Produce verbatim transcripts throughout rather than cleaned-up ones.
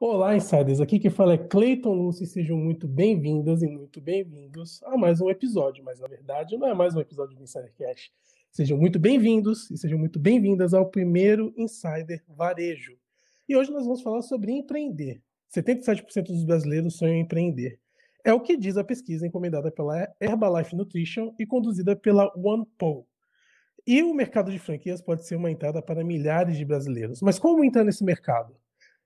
Olá, Insiders! Aqui quem fala é Clayton Lucio e sejam muito bem-vindas e muito bem-vindos a mais um episódio, mas na verdade não é mais um episódio do InsiderCast. Sejam muito bem-vindos e sejam muito bem-vindas ao primeiro Insider Varejo. E hoje nós vamos falar sobre empreender. setenta e sete por cento dos brasileiros sonham em empreender. É o que diz a pesquisa encomendada pela Herbalife Nutrition e conduzida pela OnePoll. E o mercado de franquias pode ser uma entrada para milhares de brasileiros. Mas como entrar nesse mercado?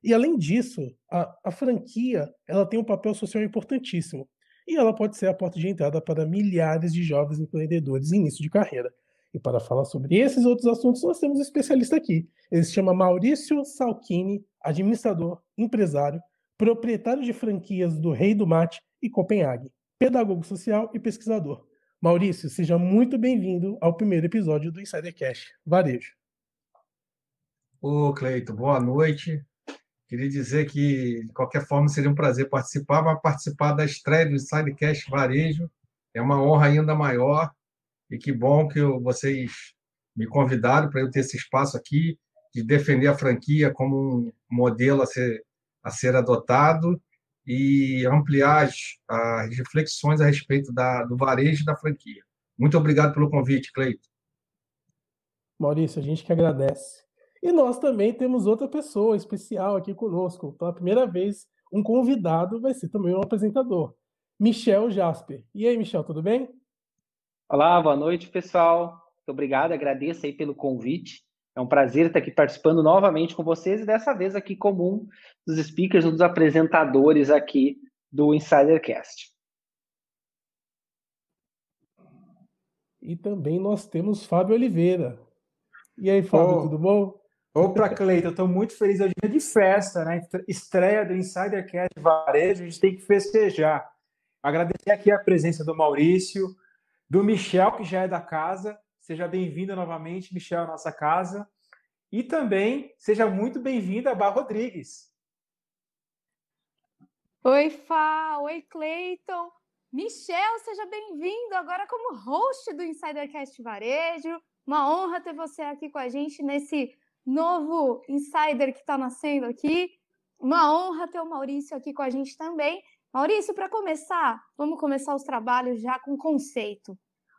E, além disso, a, a franquia ela tem um papel social importantíssimo. E ela pode ser a porta de entrada para milhares de jovens empreendedores em início de carreira. E para falar sobre esses outros assuntos, nós temos um especialista aqui. Ele se chama Maurício Salkini, administrador, empresário, proprietário de franquias do Rei do Mate e Kopenhagen, pedagogo social e pesquisador. Maurício, seja muito bem-vindo ao primeiro episódio do InsiderCast Varejo. Ô, Cleito, boa noite. Queria dizer que, de qualquer forma, seria um prazer participar, mas participar da estreia do InsiderCast Varejo é uma honra ainda maior. E que bom que eu, vocês me convidaram para eu ter esse espaço aqui de defender a franquia como um modelo a ser, a ser adotado e ampliar as, as reflexões a respeito da, do varejo da franquia. Muito obrigado pelo convite, Cleito. Maurício, a gente que agradece. E nós também temos outra pessoa especial aqui conosco. Pela primeira vez, um convidado vai ser também um apresentador, Michel Jasper. E aí, Michel, tudo bem? Olá, boa noite, pessoal. Muito obrigado, agradeço aí pelo convite. É um prazer estar aqui participando novamente com vocês e dessa vez aqui como um dos speakers, um dos apresentadores aqui do InsiderCast. E também nós temos Fábio Oliveira. E aí, Fábio, oh, tudo bom? Opa, Cleiton, eu estou muito feliz. Hoje é dia de festa, né? Estreia do InsiderCast Varejo, a gente tem que festejar. Agradecer aqui a presença do Maurício, do Michel, que já é da casa. Seja bem-vindo novamente, Michel, à nossa casa. E também seja muito bem-vinda a Barra Rodrigues. Oi, Fá. Oi, Clayton. Michel, seja bem-vindo agora como host do InsiderCast Varejo. Uma honra ter você aqui com a gente nesse novo Insider que está nascendo aqui. Uma honra ter o Maurício aqui com a gente também. Maurício, para começar, vamos começar os trabalhos já com conceito.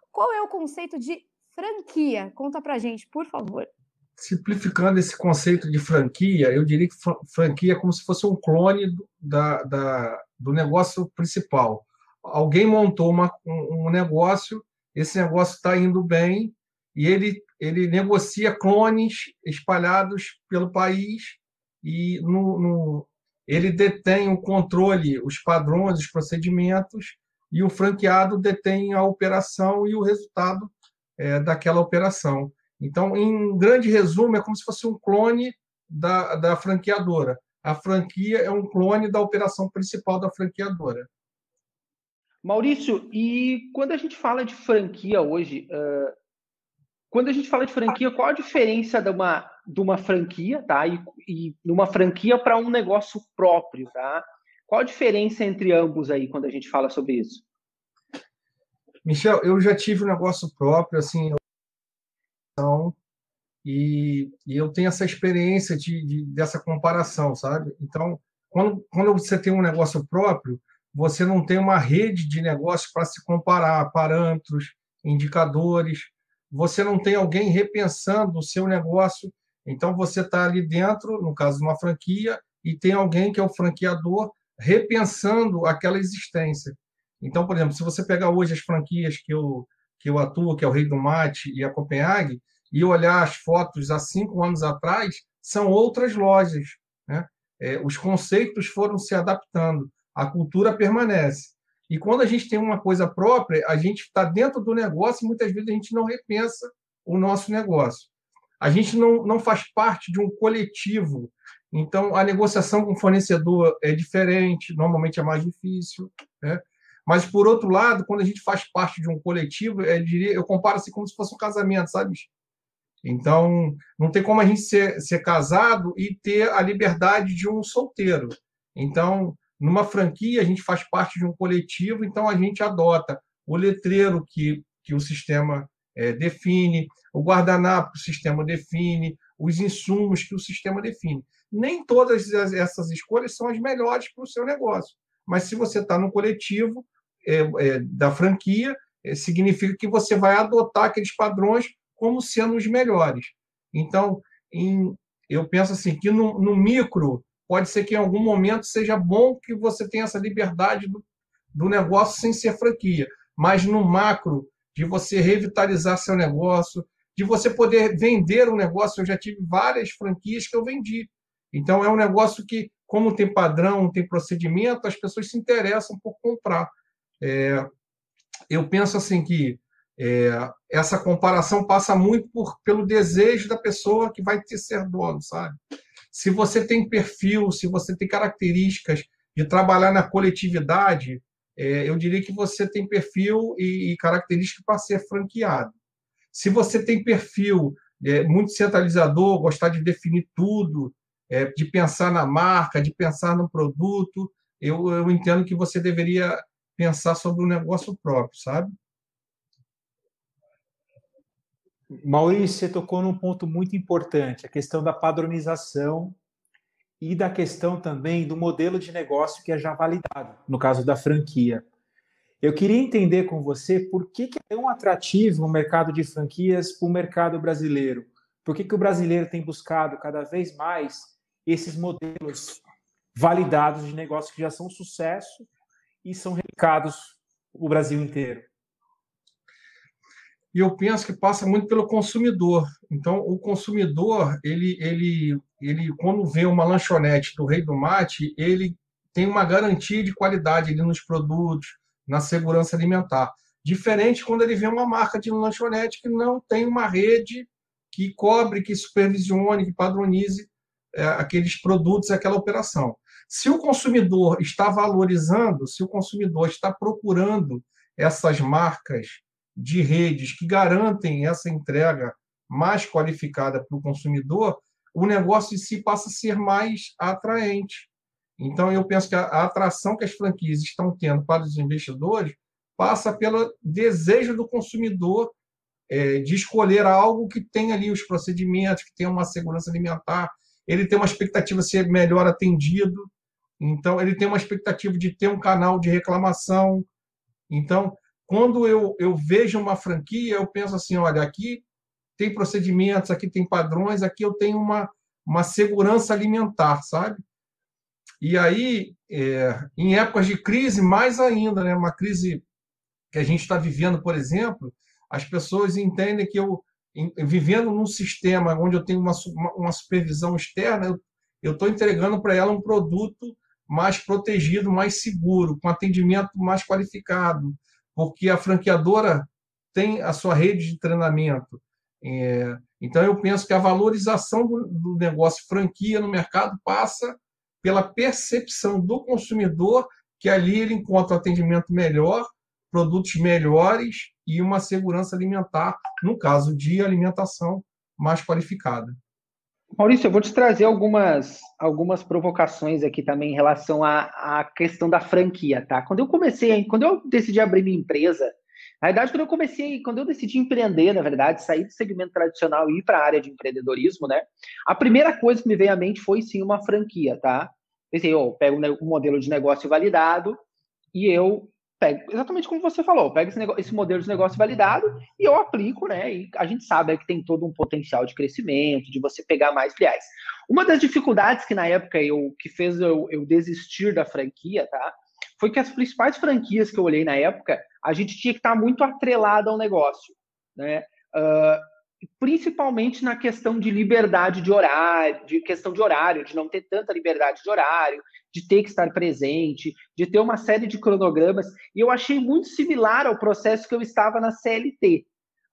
Qual é o conceito de franquia? Conta para a gente, por favor. Simplificando esse conceito de franquia, eu diria que franquia é como se fosse um clone da, da, do negócio principal. Alguém montou uma, um negócio, esse negócio está indo bem e ele, ele negocia clones espalhados pelo país e no... no ele detém o controle, os padrões, os procedimentos, e o franqueado detém a operação e o resultado é, daquela operação. Então, em grande resumo, é como se fosse um clone da, da franqueadora. A franquia é um clone da operação principal da franqueadora. Maurício, e quando a gente fala de franquia hoje, uh, quando a gente fala de franquia, qual a diferença de uma... de uma franquia, tá? E, e uma franquia para um negócio próprio, tá? Qual a diferença entre ambos aí quando a gente fala sobre isso? Michel, eu já tive um negócio próprio, assim, eu... E, e eu tenho essa experiência de, de, dessa comparação, sabe? Então, quando, quando você tem um negócio próprio, você não tem uma rede de negócios para se comparar, parâmetros, indicadores, você não tem alguém repensando o seu negócio. Então, você está ali dentro, no caso de uma franquia, e tem alguém que é o franqueador repensando aquela existência. Então, por exemplo, se você pegar hoje as franquias que eu, que eu atuo, que é o Rei do Mate e a Kopenhagen, e olhar as fotos há cinco anos atrás, são outras lojas, né? É, os conceitos foram se adaptando, a cultura permanece. E quando a gente tem uma coisa própria, a gente está dentro do negócio e muitas vezes a gente não repensa o nosso negócio. A gente não, não faz parte de um coletivo. Então, a negociação com o fornecedor é diferente, normalmente é mais difícil, né? Mas, por outro lado, quando a gente faz parte de um coletivo, eu, diria, eu comparo assim como se fosse um casamento, sabe? Então, não tem como a gente ser, ser casado e ter a liberdade de um solteiro. Então, numa franquia, a gente faz parte de um coletivo, então a gente adota o letreiro que, que o sistema É, define, o guardanapo que o sistema define, os insumos que o sistema define. nem todas essas escolhas são as melhores para o seu negócio. Mas se você está no coletivo é, é, da franquia, é, significa que você vai adotar aqueles padrões como sendo os melhores. Então, em, eu penso assim, que no, no micro, pode ser que em algum momento seja bom que você tenha essa liberdade do, do negócio sem ser franquia, mas no macro, de você revitalizar seu negócio, de você poder vender um negócio. Eu já tive várias franquias que eu vendi. Então, é um negócio que, como tem padrão, tem procedimento, as pessoas se interessam por comprar. É, eu penso assim que é, essa comparação passa muito por, pelo desejo da pessoa que vai te ser dono, sabe? Se você tem perfil, se você tem características de trabalhar na coletividade, é, eu diria que você tem perfil e, e característica para ser franqueado. Se você tem perfil é, muito centralizador, gostar de definir tudo, é, de pensar na marca, de pensar no produto, eu, eu entendo que você deveria pensar sobre o negócio próprio, sabe? Maurício, você tocou num ponto muito importante, a questão da padronização e da questão também do modelo de negócio que é já validado, no caso da franquia. Eu queria entender com você por que que é tão atrativo o mercado de franquias para o mercado brasileiro. Por que que o brasileiro tem buscado cada vez mais esses modelos validados de negócio que já são sucesso e são replicados o Brasil inteiro? E eu penso que passa muito pelo consumidor. Então, o consumidor, ele, ele, ele, quando vê uma lanchonete do Rei do Mate, ele tem uma garantia de qualidade ali nos produtos, na segurança alimentar. Diferente quando ele vê uma marca de lanchonete que não tem uma rede que cobre, que supervisione, que padronize é, aqueles produtos, aquela operação. Se o consumidor está valorizando, se o consumidor está procurando essas marcas de redes que garantem essa entrega mais qualificada para o consumidor, o negócio em si passa a ser mais atraente. Então, eu penso que a atração que as franquias estão tendo para os investidores passa pelo desejo do consumidor é, de escolher algo que tem ali os procedimentos, que tem uma segurança alimentar, ele tem uma expectativa de ser melhor atendido, então ele tem uma expectativa de ter um canal de reclamação. Então, quando eu, eu vejo uma franquia, eu penso assim, olha, aqui tem procedimentos, aqui tem padrões, aqui eu tenho uma, uma segurança alimentar, sabe? E aí, é, em épocas de crise, mais ainda, né? Uma crise que a gente está vivendo, por exemplo, as pessoas entendem que eu, em, vivendo num sistema onde eu tenho uma, uma supervisão externa, eu estou entregando para ela um produto mais protegido, mais seguro, com atendimento mais qualificado, porque a franqueadora tem a sua rede de treinamento. É, então, eu penso que a valorização do, do negócio franquia no mercado passa pela percepção do consumidor que ali ele encontra atendimento melhor, produtos melhores e uma segurança alimentar, no caso de alimentação mais qualificada. Maurício, eu vou te trazer algumas, algumas provocações aqui também em relação à, à questão da franquia, tá? Quando eu comecei, quando eu decidi abrir minha empresa, na verdade, quando eu comecei, quando eu decidi empreender, na verdade, sair do segmento tradicional e ir para a área de empreendedorismo, né? A primeira coisa que me veio à mente foi, sim, uma franquia, tá? Pensei, eu pego um modelo de negócio validado e eu pego, exatamente como você falou, eu pego esse, negócio, esse modelo de negócio validado e eu aplico, né? E a gente sabe é que tem todo um potencial de crescimento, de você pegar mais filiais. Uma das dificuldades que, na época, eu, que fez eu, eu desistir da franquia, tá? Foi que as principais franquias que eu olhei na época, a gente tinha que estar muito atrelado ao negócio, né? Uh, principalmente na questão de liberdade de horário, de questão de horário, de não ter tanta liberdade de horário, de ter que estar presente, de ter uma série de cronogramas. E eu achei muito similar ao processo que eu estava na C L T.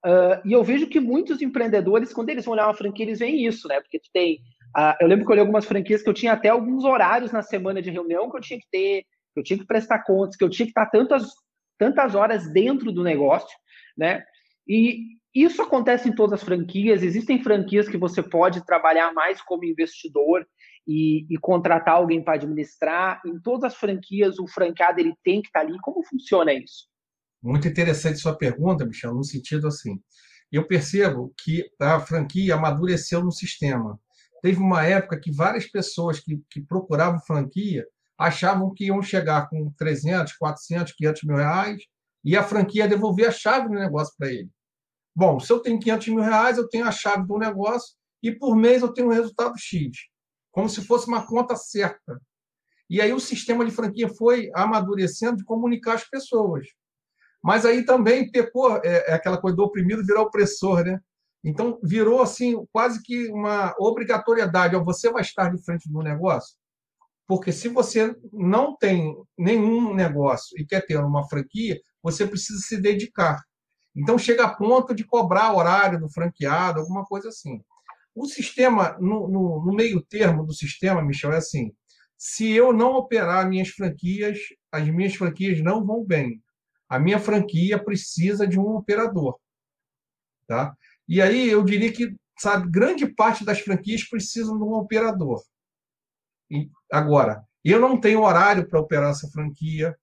Uh, e eu vejo que muitos empreendedores, quando eles vão olhar uma franquia, eles veem isso, né? Porque tu tem... Uh, eu lembro que eu olhei algumas franquias que eu tinha até alguns horários na semana de reunião que eu tinha que ter, que eu tinha que prestar contas, que eu tinha que estar tantas, tantas horas dentro do negócio, né? E isso acontece em todas as franquias. Existem franquias que você pode trabalhar mais como investidor e, e contratar alguém para administrar. Em todas as franquias, o franqueado ele tem que estar ali. Como funciona isso? Muito interessante sua pergunta, Michel, no sentido assim. Eu percebo que a franquia amadureceu no sistema. Teve uma época que várias pessoas que, que procuravam franquia achavam que iam chegar com trezentos, quatrocentos, quinhentos mil reais e a franquia devolver a chave do negócio para ele. Bom, se eu tenho quinhentos mil reais, eu tenho a chave do negócio e por mês eu tenho um resultado X, como se fosse uma conta certa. E aí o sistema de franquia foi amadurecendo de comunicar as pessoas. Mas aí também pecou, é, é aquela coisa do oprimido virar opressor, né? Então, virou assim quase que uma obrigatoriedade. Você vai estar de frente do negócio? Porque se você não tem nenhum negócio e quer ter uma franquia, você precisa se dedicar. Então, chega a ponto de cobrar horário do franqueado, alguma coisa assim. O sistema, no, no, no meio termo do sistema, Michel, é assim. Se eu não operar minhas franquias, as minhas franquias não vão bem. A minha franquia precisa de um operador. Tá? E aí eu diria que, sabe, grande parte das franquias precisam de um operador. E agora, eu não tenho horário para operar essa franquia,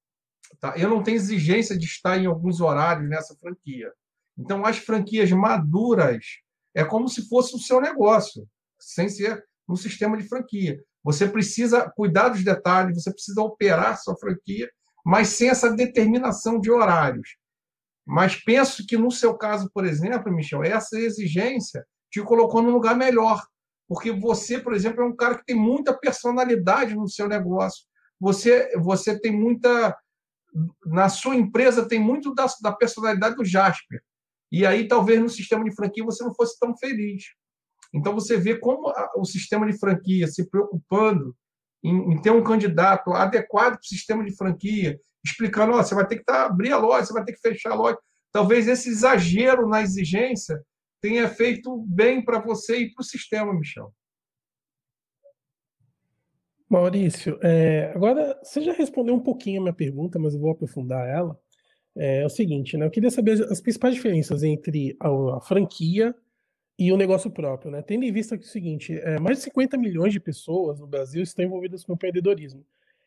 tá? Eu não tenho exigência de estar em alguns horários nessa franquia. Então, as franquias maduras é como se fosse o seu negócio, sem ser um sistema de franquia. Você precisa cuidar dos detalhes, você precisa operar sua franquia, mas sem essa determinação de horários. Mas penso que, no seu caso, por exemplo, Michel, essa exigência te colocou num lugar melhor. Porque você, por exemplo, é um cara que tem muita personalidade no seu negócio. Você, você tem muita... Na sua empresa tem muito da, da personalidade do Jasper. E aí, talvez, no sistema de franquia você não fosse tão feliz. Então, você vê como a, o sistema de franquia se preocupando em, em ter um candidato adequado para o sistema de franquia, explicando, ó, você vai ter que tá, abrir a loja, você vai ter que fechar a loja. Talvez esse exagero na exigência tenha feito bem para você e para o sistema, Michel. Maurício, é, agora você já respondeu um pouquinho a minha pergunta, mas eu vou aprofundar ela. É, é o seguinte, né? Eu queria saber as principais diferenças entre a, a franquia e o negócio próprio, né? Tendo em vista que é o seguinte, é, mais de cinquenta milhões de pessoas no Brasil estão envolvidas com o empreendedorismo.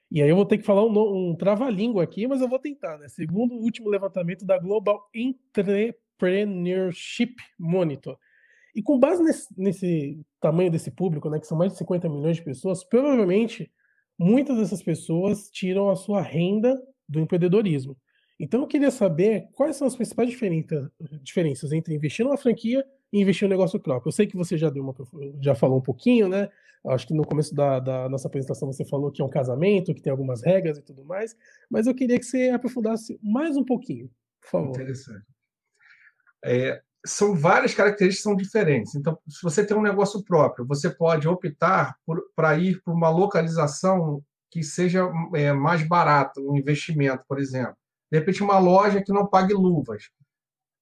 E aí eu vou ter que falar um, um trava-língua aqui, mas eu vou tentar, né? Segundo o último levantamento da Global Entrepreneurship Monitor. E com base nesse, nesse tamanho desse público, né, que são mais de cinquenta milhões de pessoas, provavelmente muitas dessas pessoas tiram a sua renda do empreendedorismo. Então eu queria saber quais são as principais diferenças entre investir numa franquia e investir no negócio próprio. Eu sei que você já deu uma, já falou um pouquinho, né? Acho que no começo da, da nossa apresentação você falou que é um casamento, que tem algumas regras e tudo mais, mas eu queria que você aprofundasse mais um pouquinho, por favor. Interessante. É, são várias características que são diferentes. Então, se você tem um negócio próprio, você pode optar para ir para uma localização que seja é, mais barato, um investimento, por exemplo. De repente, uma loja que não pague luvas.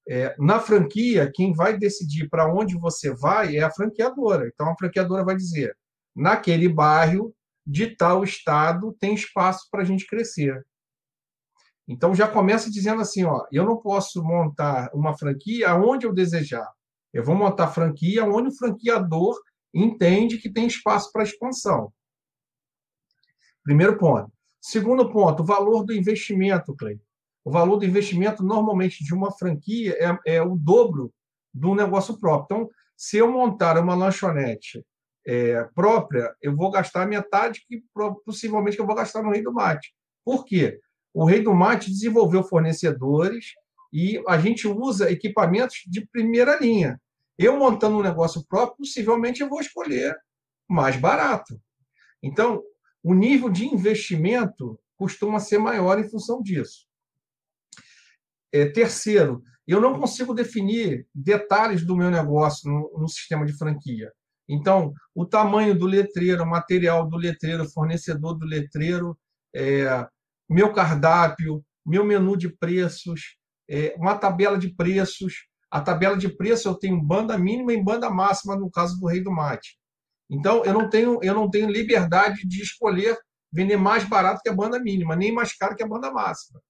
É, na franquia, quem vai decidir para onde você vai é a franqueadora. Então, a franqueadora vai dizer, naquele bairro de tal estado tem espaço para a gente crescer. Então, já começa dizendo assim, ó, eu não posso montar uma franquia onde eu desejar. Eu vou montar franquia onde o franqueador entende que tem espaço para expansão. Primeiro ponto. Segundo ponto, o valor do investimento, Clayton. O valor do investimento, normalmente, de uma franquia é, é o dobro do negócio próprio. Então, se eu montar uma lanchonete é, própria, eu vou gastar metade que possivelmente que eu vou gastar no Rei do Mate. Por quê? O Rei do Mate desenvolveu fornecedores e a gente usa equipamentos de primeira linha. Eu montando um negócio próprio, possivelmente eu vou escolher mais barato. Então, o nível de investimento costuma ser maior em função disso. É, terceiro, eu não consigo definir detalhes do meu negócio no, no sistema de franquia. Então, o tamanho do letreiro, o material do letreiro, fornecedor do letreiro, é, meu cardápio, meu menu de preços, é, uma tabela de preços. A tabela de preço eu tenho banda mínima e banda máxima, no caso do Rei do Mate. Então, eu não tenho, eu não tenho liberdade de escolher vender mais barato que a banda mínima, nem mais caro que a banda máxima.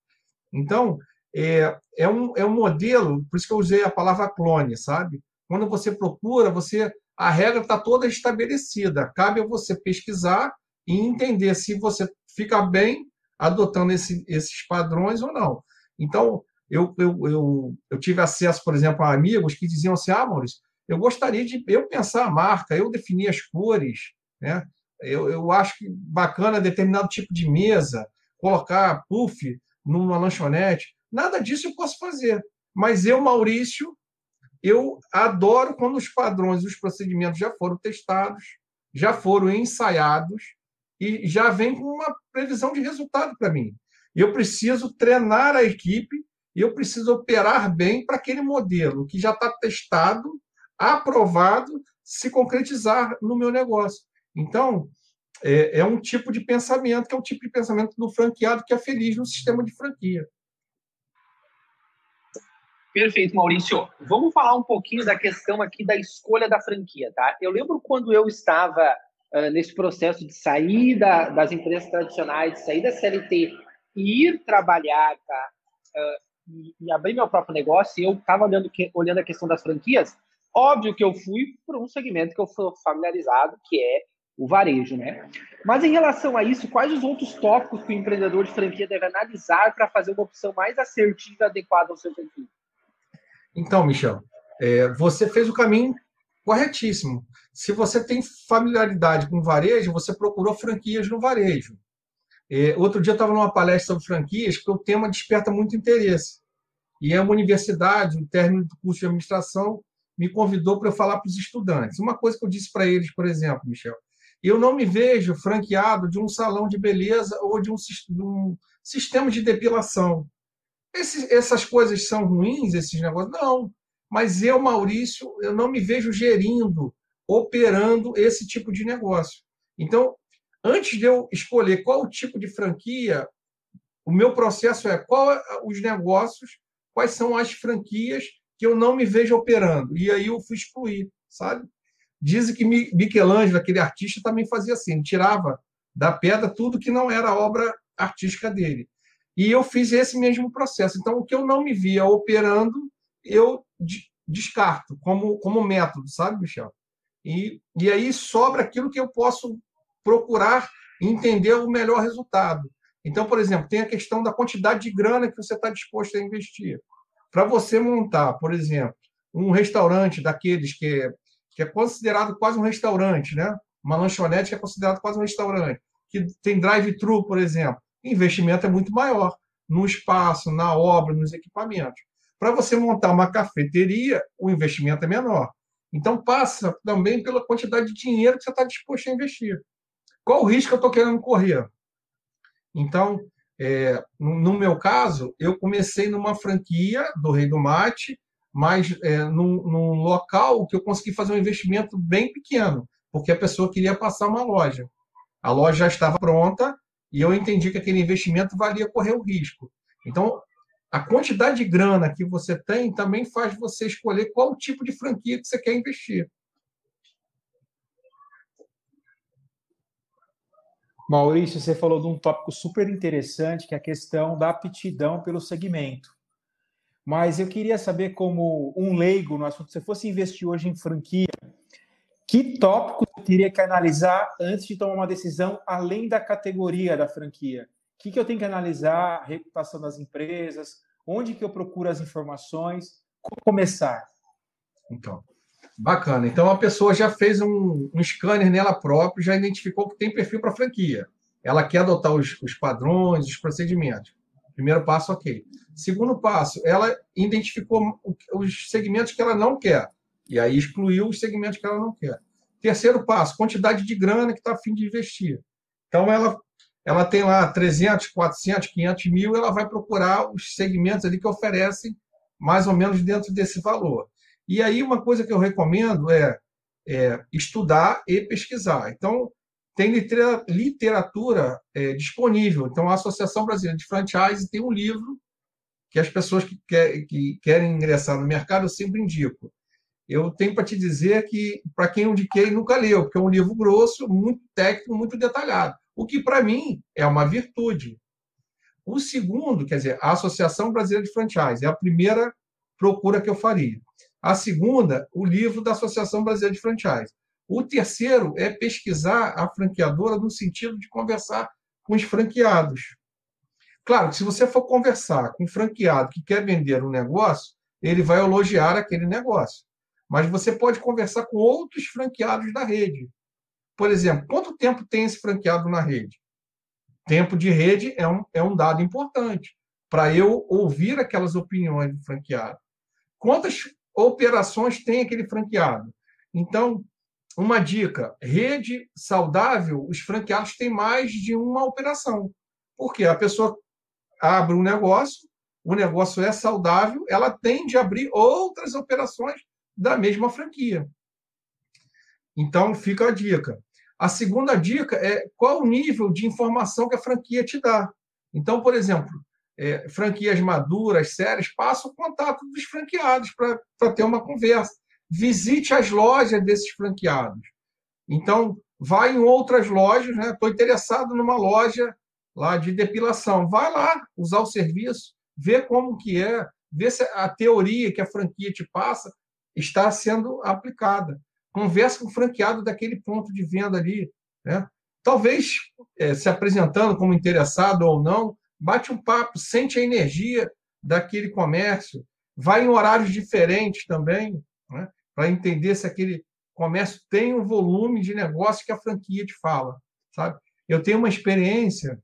Então, É, é, um, é um modelo, por isso que eu usei a palavra clone, sabe? Quando você procura, você, a regra está toda estabelecida. Cabe a você pesquisar e entender se você fica bem adotando esse, esses padrões ou não. Então, eu, eu, eu, eu tive acesso, por exemplo, a amigos que diziam assim, ah, Maurício, Eu gostaria de eu pensar a marca, eu definir as cores, né? Eu, eu acho que bacana determinado tipo de mesa, colocar puff numa lanchonete. Nada disso eu posso fazer. Mas eu, Maurício, eu adoro quando os padrões, os procedimentos já foram testados, já foram ensaiados e já vem com uma previsão de resultado para mim. Eu preciso treinar a equipe e eu preciso operar bem para aquele modelo que já está testado, aprovado, se concretizar no meu negócio. Então, é, é um tipo de pensamento, que é o tipo de pensamento do franqueado que é feliz no sistema de franquia. Perfeito, Maurício. Vamos falar um pouquinho da questão aqui da escolha da franquia, tá? Eu lembro quando eu estava uh, nesse processo de sair da, das empresas tradicionais, de sair da C L T e ir trabalhar, tá? Uh, e, e abrir meu próprio negócio, e eu estava olhando, olhando a questão das franquias. Óbvio que eu fui para um segmento que eu sou familiarizado, que é o varejo, né? Mas em relação a isso, quais os outros tópicos que o empreendedor de franquia deve analisar para fazer uma opção mais assertiva e adequada ao seu perfil? Então, Michel, é, você fez o caminho corretíssimo. Se você tem familiaridade com varejo, você procurou franquias no varejo. É, outro dia eu estava numa palestra sobre franquias, porque o tema desperta muito interesse. E é uma universidade, o término do curso de administração, me convidou para eu falar para os estudantes. Uma coisa que eu disse para eles, por exemplo, Michel, eu não me vejo franqueado de um salão de beleza ou de um, de um sistema de depilação. Esse, essas coisas são ruins, esses negócios? Não. Mas eu, Maurício, eu não me vejo gerindo, operando esse tipo de negócio. Então, antes de eu escolher qual tipo de franquia, o meu processo é qual os negócios, quais são as franquias que eu não me vejo operando. E aí eu fui excluir, sabe? Dizem que Michelangelo, aquele artista, também fazia assim, tirava da pedra tudo que não era obra artística dele. E eu fiz esse mesmo processo. Então, o que eu não me via operando, eu descarto como, como método, sabe, Michel? E, e aí sobra aquilo que eu posso procurar entender o melhor resultado. Então, por exemplo, tem a questão da quantidade de grana que você está disposto a investir. Para você montar, por exemplo, um restaurante daqueles que é, que é considerado quase um restaurante, né? Uma lanchonete que é considerado quase um restaurante, que tem drive-thru, por exemplo, o investimento é muito maior no espaço, na obra, nos equipamentos. Para você montar uma cafeteria, o investimento é menor. Então, passa também pela quantidade de dinheiro que você está disposto a investir. Qual o risco que eu estou querendo correr? Então... É, no meu caso, eu comecei numa franquia do Rei do Mate, mas é, num, num local que eu consegui fazer um investimento bem pequeno, porque a pessoa queria passar uma loja. A loja já estava pronta e eu entendi que aquele investimento valia correr o risco. Então, a quantidade de grana que você tem também faz você escolher qual tipo de franquia que você quer investir. Maurício, você falou de um tópico super interessante, que é a questão da aptidão pelo segmento. Mas eu queria saber, como um leigo no assunto, se você fosse investir hoje em franquia, que tópico você teria que analisar antes de tomar uma decisão, além da categoria da franquia? O que, que eu tenho que analisar? A reputação das empresas? Onde que eu procuro as informações? Como começar? Então... Bacana. Então, a pessoa já fez um, um scanner nela própria, já identificou que tem perfil para franquia. Ela quer adotar os, os padrões, os procedimentos. Primeiro passo, ok. Segundo passo, ela identificou os segmentos que ela não quer. E aí excluiu os segmentos que ela não quer. Terceiro passo, quantidade de grana que está a fim de investir. Então, ela, ela tem lá trezentos, quatrocentos, quinhentos mil, ela vai procurar os segmentos ali que oferecem mais ou menos dentro desse valor. E aí uma coisa que eu recomendo é, é estudar e pesquisar. Então, tem literatura é, disponível. Então, a Associação Brasileira de Franchising tem um livro que as pessoas que, quer, que querem ingressar no mercado eu sempre indico. Eu tenho para te dizer que, para quem eu indiquei, nunca leu, porque é um livro grosso, muito técnico, muito detalhado, o que, para mim, é uma virtude. O segundo, quer dizer, a Associação Brasileira de Franchising, é a primeira procura que eu faria. A segunda, o livro da Associação Brasileira de Franchising. O terceiro é pesquisar a franqueadora no sentido de conversar com os franqueados. Claro que se você for conversar com um franqueado que quer vender um negócio, ele vai elogiar aquele negócio. mas você pode conversar com outros franqueados da rede. Por exemplo, quanto tempo tem esse franqueado na rede? Tempo de rede é um, é um dado importante para eu ouvir aquelas opiniões do franqueado. Quantas operações tem aquele franqueado? Então, uma dica, rede saudável, os franqueados têm mais de uma operação. Porque a pessoa abre um negócio, o negócio é saudável, ela tende a abrir outras operações da mesma franquia. Então, fica a dica. A segunda dica é qual o nível de informação que a franquia te dá. Então, por exemplo, é, franquias maduras, sérias, passa o contato dos franqueados para ter uma conversa. Visite as lojas desses franqueados. Então, vai em outras lojas, né? Estou interessado numa loja lá de depilação. Vai lá usar o serviço, vê como que é, vê se a teoria que a franquia te passa está sendo aplicada. Conversa com o franqueado daquele ponto de venda ali, né? Talvez é, se apresentando como interessado ou não, bate um papo, sente a energia daquele comércio, vai em horários diferentes também, né? Para entender se aquele comércio tem um volume de negócio que a franquia te fala, sabe? Eu tenho uma experiência,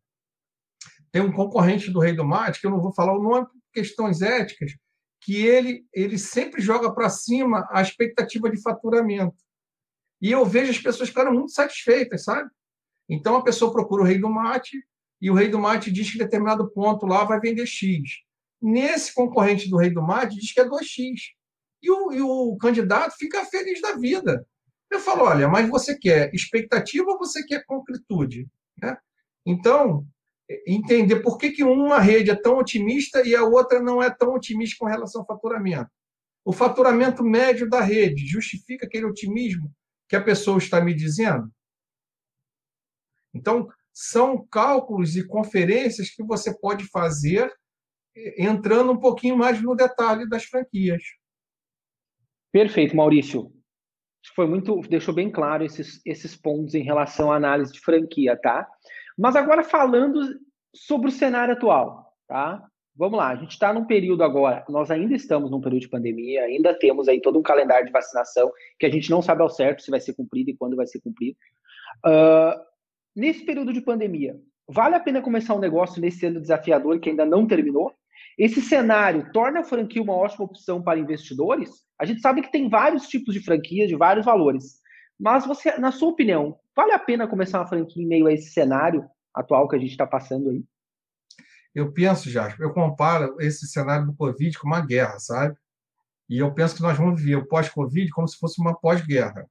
tem um concorrente do Rei do Mate, que eu não vou falar o nome por questões éticas, que ele, ele sempre joga para cima a expectativa de faturamento. E eu vejo as pessoas ficarem muito satisfeitas, sabe? Então, a pessoa procura o Rei do Mate e o Rei do Mate diz que determinado ponto lá vai vender X. Nesse concorrente do Rei do Mate diz que é dois X. E o, e o candidato fica feliz da vida. Eu falo, olha, mas você quer expectativa ou você quer concretude? Né? Então, entender por que que uma rede é tão otimista e a outra não é tão otimista com relação ao faturamento. O faturamento médio da rede justifica aquele otimismo que a pessoa está me dizendo? Então, são cálculos e conferências que você pode fazer entrando um pouquinho mais no detalhe das franquias. Perfeito, Maurício. Foi muito, deixou bem claro esses, esses pontos em relação à análise de franquia, tá? Mas agora falando sobre o cenário atual, tá? Vamos lá, a gente está num período agora, nós ainda estamos num período de pandemia, ainda temos aí todo um calendário de vacinação que a gente não sabe ao certo se vai ser cumprido e quando vai ser cumprido. Uh, nesse período de pandemia, vale a pena começar um negócio nesse ano desafiador que ainda não terminou? Esse cenário torna a franquia uma ótima opção para investidores? A gente sabe que tem vários tipos de franquias, de vários valores. Mas você, na sua opinião, vale a pena começar uma franquia em meio a esse cenário atual que a gente está passando aí? Eu penso, Jasper, eu comparo esse cenário do Covid com uma guerra, sabe? E eu penso que nós vamos viver o pós-Covid como se fosse uma pós-guerra.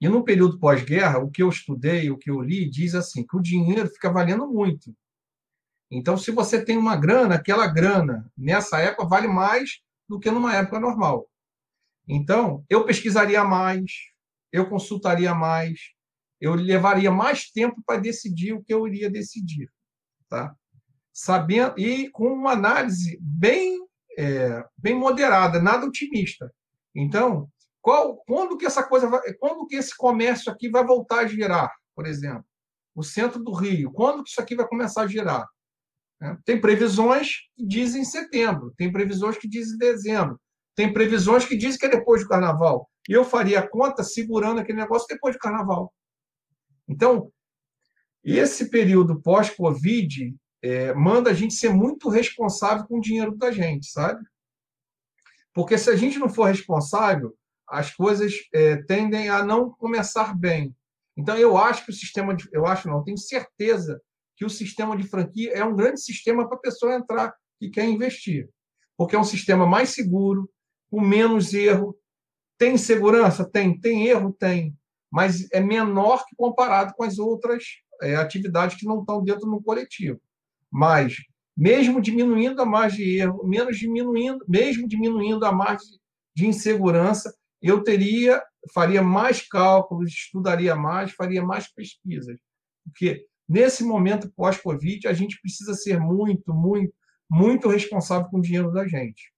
E no período pós-guerra, o que eu estudei, o que eu li, diz assim, que o dinheiro fica valendo muito. Então, se você tem uma grana, aquela grana, nessa época, vale mais do que numa época normal. Então, eu pesquisaria mais, eu consultaria mais, eu levaria mais tempo para decidir o que eu iria decidir, tá? Sabendo, e com uma análise bem, é, bem moderada, nada otimista. Então, qual, quando que essa coisa vai, quando que esse comércio aqui vai voltar a girar, por exemplo, o centro do Rio, quando que isso aqui vai começar a girar? Né? Tem previsões que dizem setembro, tem previsões que dizem dezembro, tem previsões que dizem que é depois do Carnaval. E eu faria a conta segurando aquele negócio depois do Carnaval. Então, esse período pós-Covid é, manda a gente ser muito responsável com o dinheiro da gente, sabe? Porque se a gente não for responsável, as coisas é, tendem a não começar bem. Então, eu acho que o sistema de, eu acho não, tenho certeza que o sistema de franquia é um grande sistema para a pessoa entrar e quer investir. Porque é um sistema mais seguro, com menos erro. Tem segurança? Tem. Tem erro? Tem. Mas é menor que comparado com as outras é, atividades que não estão dentro do coletivo. Mas, mesmo diminuindo a margem de erro, menos diminuindo, mesmo diminuindo a margem de insegurança, eu teria, faria mais cálculos, estudaria mais, faria mais pesquisas. Porque, nesse momento pós-Covid, a gente precisa ser muito, muito, muito responsável com o dinheiro da gente.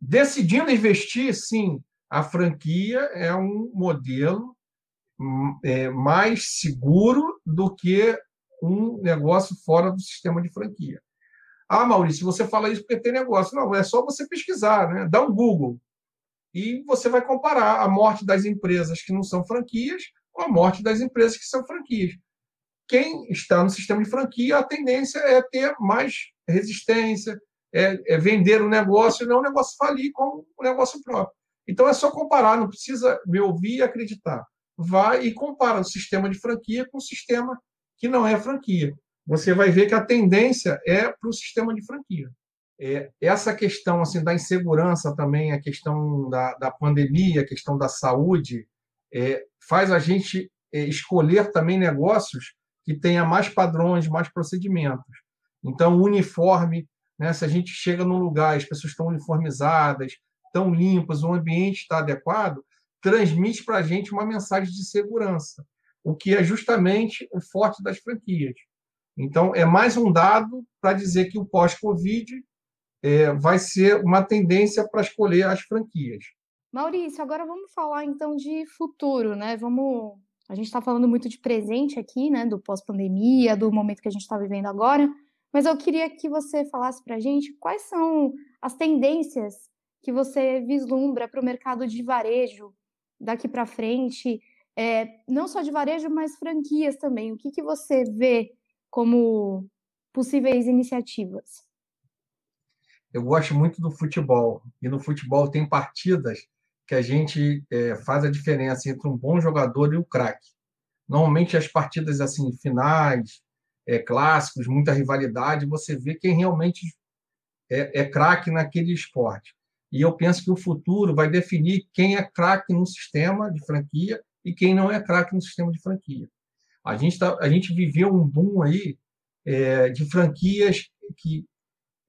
Decidindo investir, sim, a franquia é um modelo é, mais seguro do que um negócio fora do sistema de franquia. Ah, Maurício, você fala isso porque tem negócio. Não, é só você pesquisar, né? Dá um Google. E você vai comparar a morte das empresas que não são franquias com a morte das empresas que são franquias. Quem está no sistema de franquia, a tendência é ter mais resistência, é, é vender o negócio e não o negócio falir como o negócio próprio. Então, é só comparar, não precisa me ouvir e acreditar. Vai e compara o sistema de franquia com o sistema que não é franquia. Você vai ver que a tendência é para o sistema de franquia. É, essa questão assim, da insegurança também, a questão da, da pandemia, a questão da saúde, é, faz a gente é, escolher também negócios que tenha mais padrões, mais procedimentos. Então, o uniforme, né, se a gente chega num lugar, as pessoas estão uniformizadas, estão limpas, o ambiente está adequado, transmite para a gente uma mensagem de segurança, o que é justamente o forte das franquias. Então, é mais um dado para dizer que o pós-Covid é, vai ser uma tendência para escolher as franquias. Maurício, agora vamos falar, então, de futuro, né? Vamos... A gente está falando muito de presente aqui, né? Do pós-pandemia, do momento que a gente está vivendo agora, mas eu queria que você falasse para a gente quais são as tendências que você vislumbra para o mercado de varejo daqui para frente, é, não só de varejo, mas franquias também. O que, que você vê como possíveis iniciativas? Eu gosto muito do futebol. E no futebol tem partidas que a gente é, faz a diferença entre um bom jogador e um craque. Normalmente, as partidas assim, finais, é, clássicos, muita rivalidade, você vê quem realmente é, é craque naquele esporte. E eu penso que o futuro vai definir quem é craque no sistema de franquia e quem não é craque no sistema de franquia. A gente, tá, a gente viveu um boom aí é, de franquias que,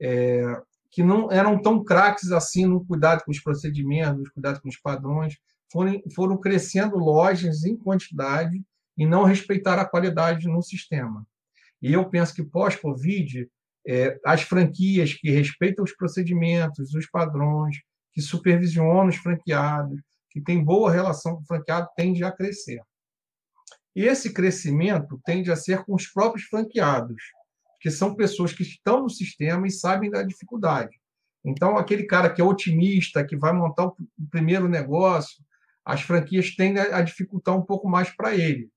é, que não eram tão craques assim no cuidado com os procedimentos, no cuidado com os padrões, foram, foram crescendo lojas em quantidade e não respeitaram a qualidade no sistema. E eu penso que pós-Covid, É, as franquias que respeitam os procedimentos, os padrões, que supervisionam os franqueados, que têm boa relação com o franqueado, tende a crescer. E esse crescimento tende a ser com os próprios franqueados, que são pessoas que estão no sistema e sabem da dificuldade. Então, aquele cara que é otimista, que vai montar o primeiro negócio, as franquias tendem a dificultar um pouco mais para ele,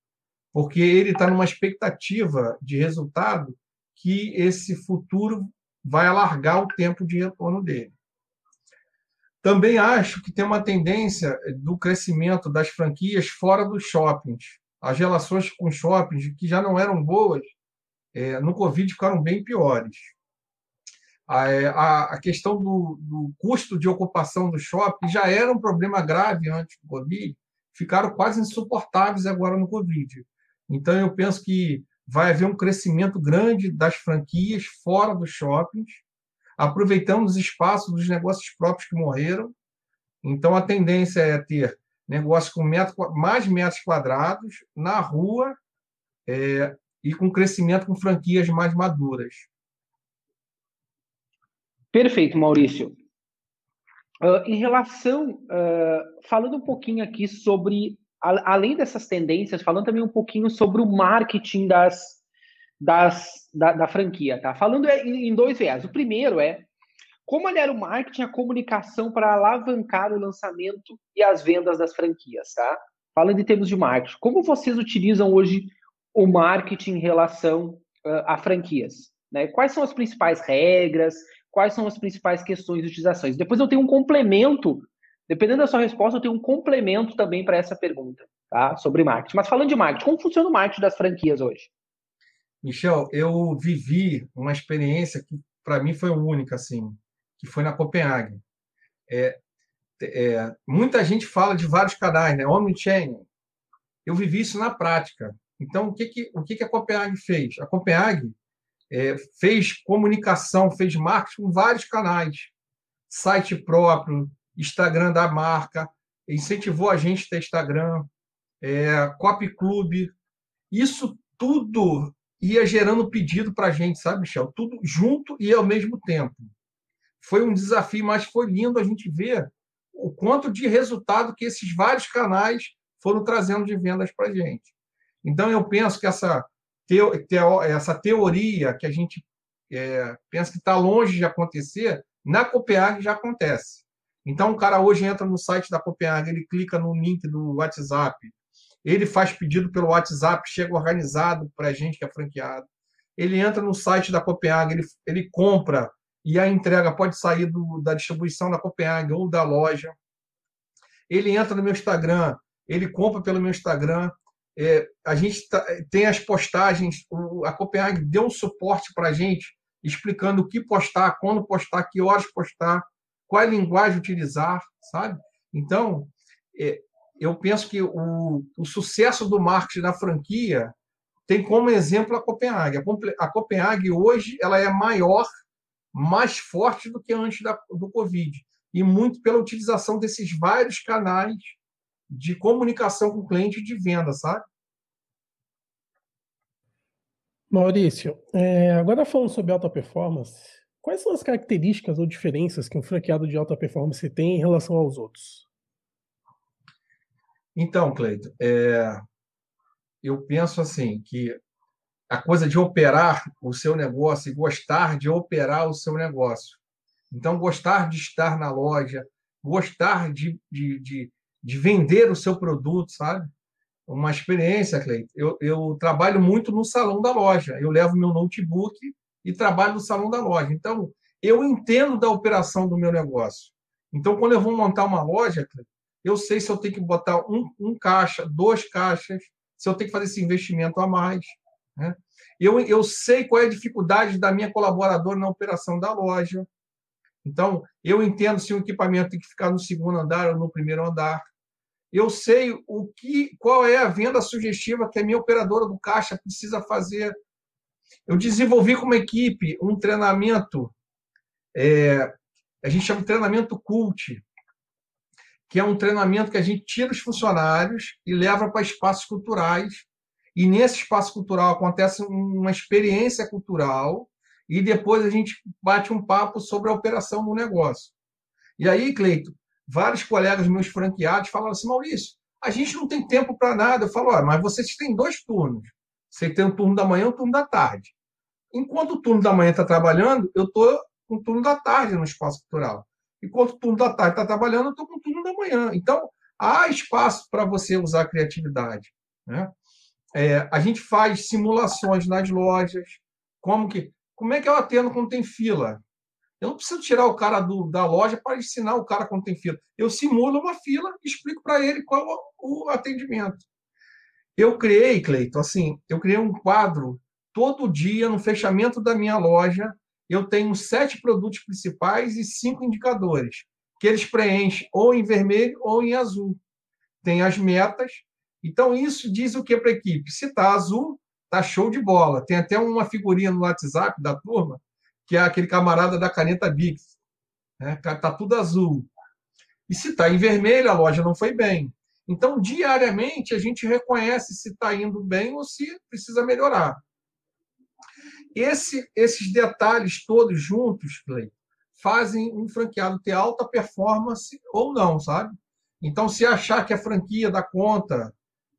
porque ele está numa expectativa de resultado que esse futuro vai alargar o tempo de retorno dele. Também acho que tem uma tendência do crescimento das franquias fora dos shoppings. As relações com shoppings, que já não eram boas, é, no Covid ficaram bem piores. A, a, a questão do, do custo de ocupação do shopping já era um problema grave antes do Covid, ficaram quase insuportáveis agora no Covid. Então, eu penso que vai haver um crescimento grande das franquias fora dos shoppings, aproveitando os espaços dos negócios próprios que morreram. Então, a tendência é ter negócios com metro, mais metros quadrados na rua é, e com crescimento com franquias mais maduras. Perfeito, Maurício. Uh, em relação, uh, falando um pouquinho aqui sobre... Além dessas tendências, falando também um pouquinho sobre o marketing das, das, da, da franquia, tá? Falando em dois viés. O primeiro é como olhar o marketing e a comunicação para alavancar o lançamento e as vendas das franquias, tá? Falando em termos de marketing, como vocês utilizam hoje o marketing em relação uh, a franquias, né? Quais são as principais regras? Quais são as principais questões de utilizações? Depois eu tenho um complemento. Dependendo da sua resposta, eu tenho um complemento também para essa pergunta, tá? Sobre marketing. Mas falando de marketing, como funciona o marketing das franquias hoje? Michel, eu vivi uma experiência que para mim foi única, assim, que foi na Kopenhagen. É, é, muita gente fala de vários canais, né? Omnichannel. Eu vivi isso na prática. Então, o que, que, o que, que a Kopenhagen fez? A Kopenhagen é, fez comunicação, fez marketing com vários canais. Site próprio, Instagram da marca, incentivou a gente a ter Instagram, é, Copy Club, isso tudo ia gerando pedido para a gente, sabe, Michel? Tudo junto e ao mesmo tempo. Foi um desafio, mas foi lindo a gente ver o quanto de resultado que esses vários canais foram trazendo de vendas para a gente. Então, eu penso que essa, teo, teo, essa teoria que a gente é, pensa que está longe de acontecer, na Copenhague já acontece. Então, o cara hoje entra no site da Kopenhagen, ele clica no link do WhatsApp, ele faz pedido pelo WhatsApp, chega organizado para a gente que é franqueado. Ele entra no site da Kopenhagen, ele, ele compra e a entrega pode sair do, da distribuição da Kopenhagen ou da loja. Ele entra no meu Instagram, ele compra pelo meu Instagram. É, a gente tá, tem as postagens, o, a Kopenhagen deu um suporte para a gente, explicando o que postar, quando postar, que horas postar, qual é a linguagem utilizar, sabe? Então, é, eu penso que o, o sucesso do marketing da franquia tem como exemplo a Kopenhagen. A Kopenhagen hoje ela é maior, mais forte do que antes da, do Covid, e muito pela utilização desses vários canais de comunicação com o cliente e de venda, sabe? Maurício, é, agora falando sobre alta performance, quais são as características ou diferenças que um franqueado de alta performance tem em relação aos outros? Então, Clayton, é, eu penso assim, que a coisa de operar o seu negócio e gostar de operar o seu negócio. Então, gostar de estar na loja, gostar de... de, de de vender o seu produto, sabe? Uma experiência, Cleiton. Eu, eu trabalho muito no salão da loja. Eu levo meu notebook e trabalho no salão da loja. Então, eu entendo da operação do meu negócio. Então, quando eu vou montar uma loja, Cleiton, eu sei se eu tenho que botar um, um caixa, dois caixas, se eu tenho que fazer esse investimento a mais, né? Eu, eu sei qual é a dificuldade da minha colaboradora na operação da loja. Então, eu entendo se o equipamento tem que ficar no segundo andar ou no primeiro andar. Eu sei o que, qual é a venda sugestiva que a minha operadora do caixa precisa fazer. Eu desenvolvi com uma equipe um treinamento, é, a gente chama de treinamento cult, que é um treinamento que a gente tira os funcionários e leva para espaços culturais. E nesse espaço cultural acontece uma experiência cultural e depois a gente bate um papo sobre a operação do negócio. E aí, Cleito, vários colegas meus franqueados falaram assim, Maurício, a gente não tem tempo para nada. Eu falo, ah, mas vocês têm dois turnos. Você tem o turno da manhã e o turno da tarde. Enquanto o turno da manhã está trabalhando, eu estou com o turno da tarde no espaço cultural. Enquanto o turno da tarde está trabalhando, eu estou com o turno da manhã. Então, há espaço para você usar a criatividade, né? É, a gente faz simulações nas lojas. Como que, como é que eu atendo quando tem fila? Eu não preciso tirar o cara do, da loja para ensinar o cara quando tem fila. Eu simulo uma fila e explico para ele qual o, o atendimento. Eu criei, Cleiton, assim, eu criei um quadro todo dia no fechamento da minha loja. Eu tenho sete produtos principais e cinco indicadores, que eles preenchem ou em vermelho ou em azul. Tem as metas. Então, isso diz o que para a equipe? Se está azul, está show de bola. Tem até uma figurinha no WhatsApp da turma, que é aquele camarada da caneta Bic, né? Tá tudo azul. E se está em vermelho, a loja não foi bem. Então, diariamente, a gente reconhece se está indo bem ou se precisa melhorar. Esse, esses detalhes todos juntos, Clay, fazem um franqueado ter alta performance ou não, sabe? Então, se achar que a franquia dá conta,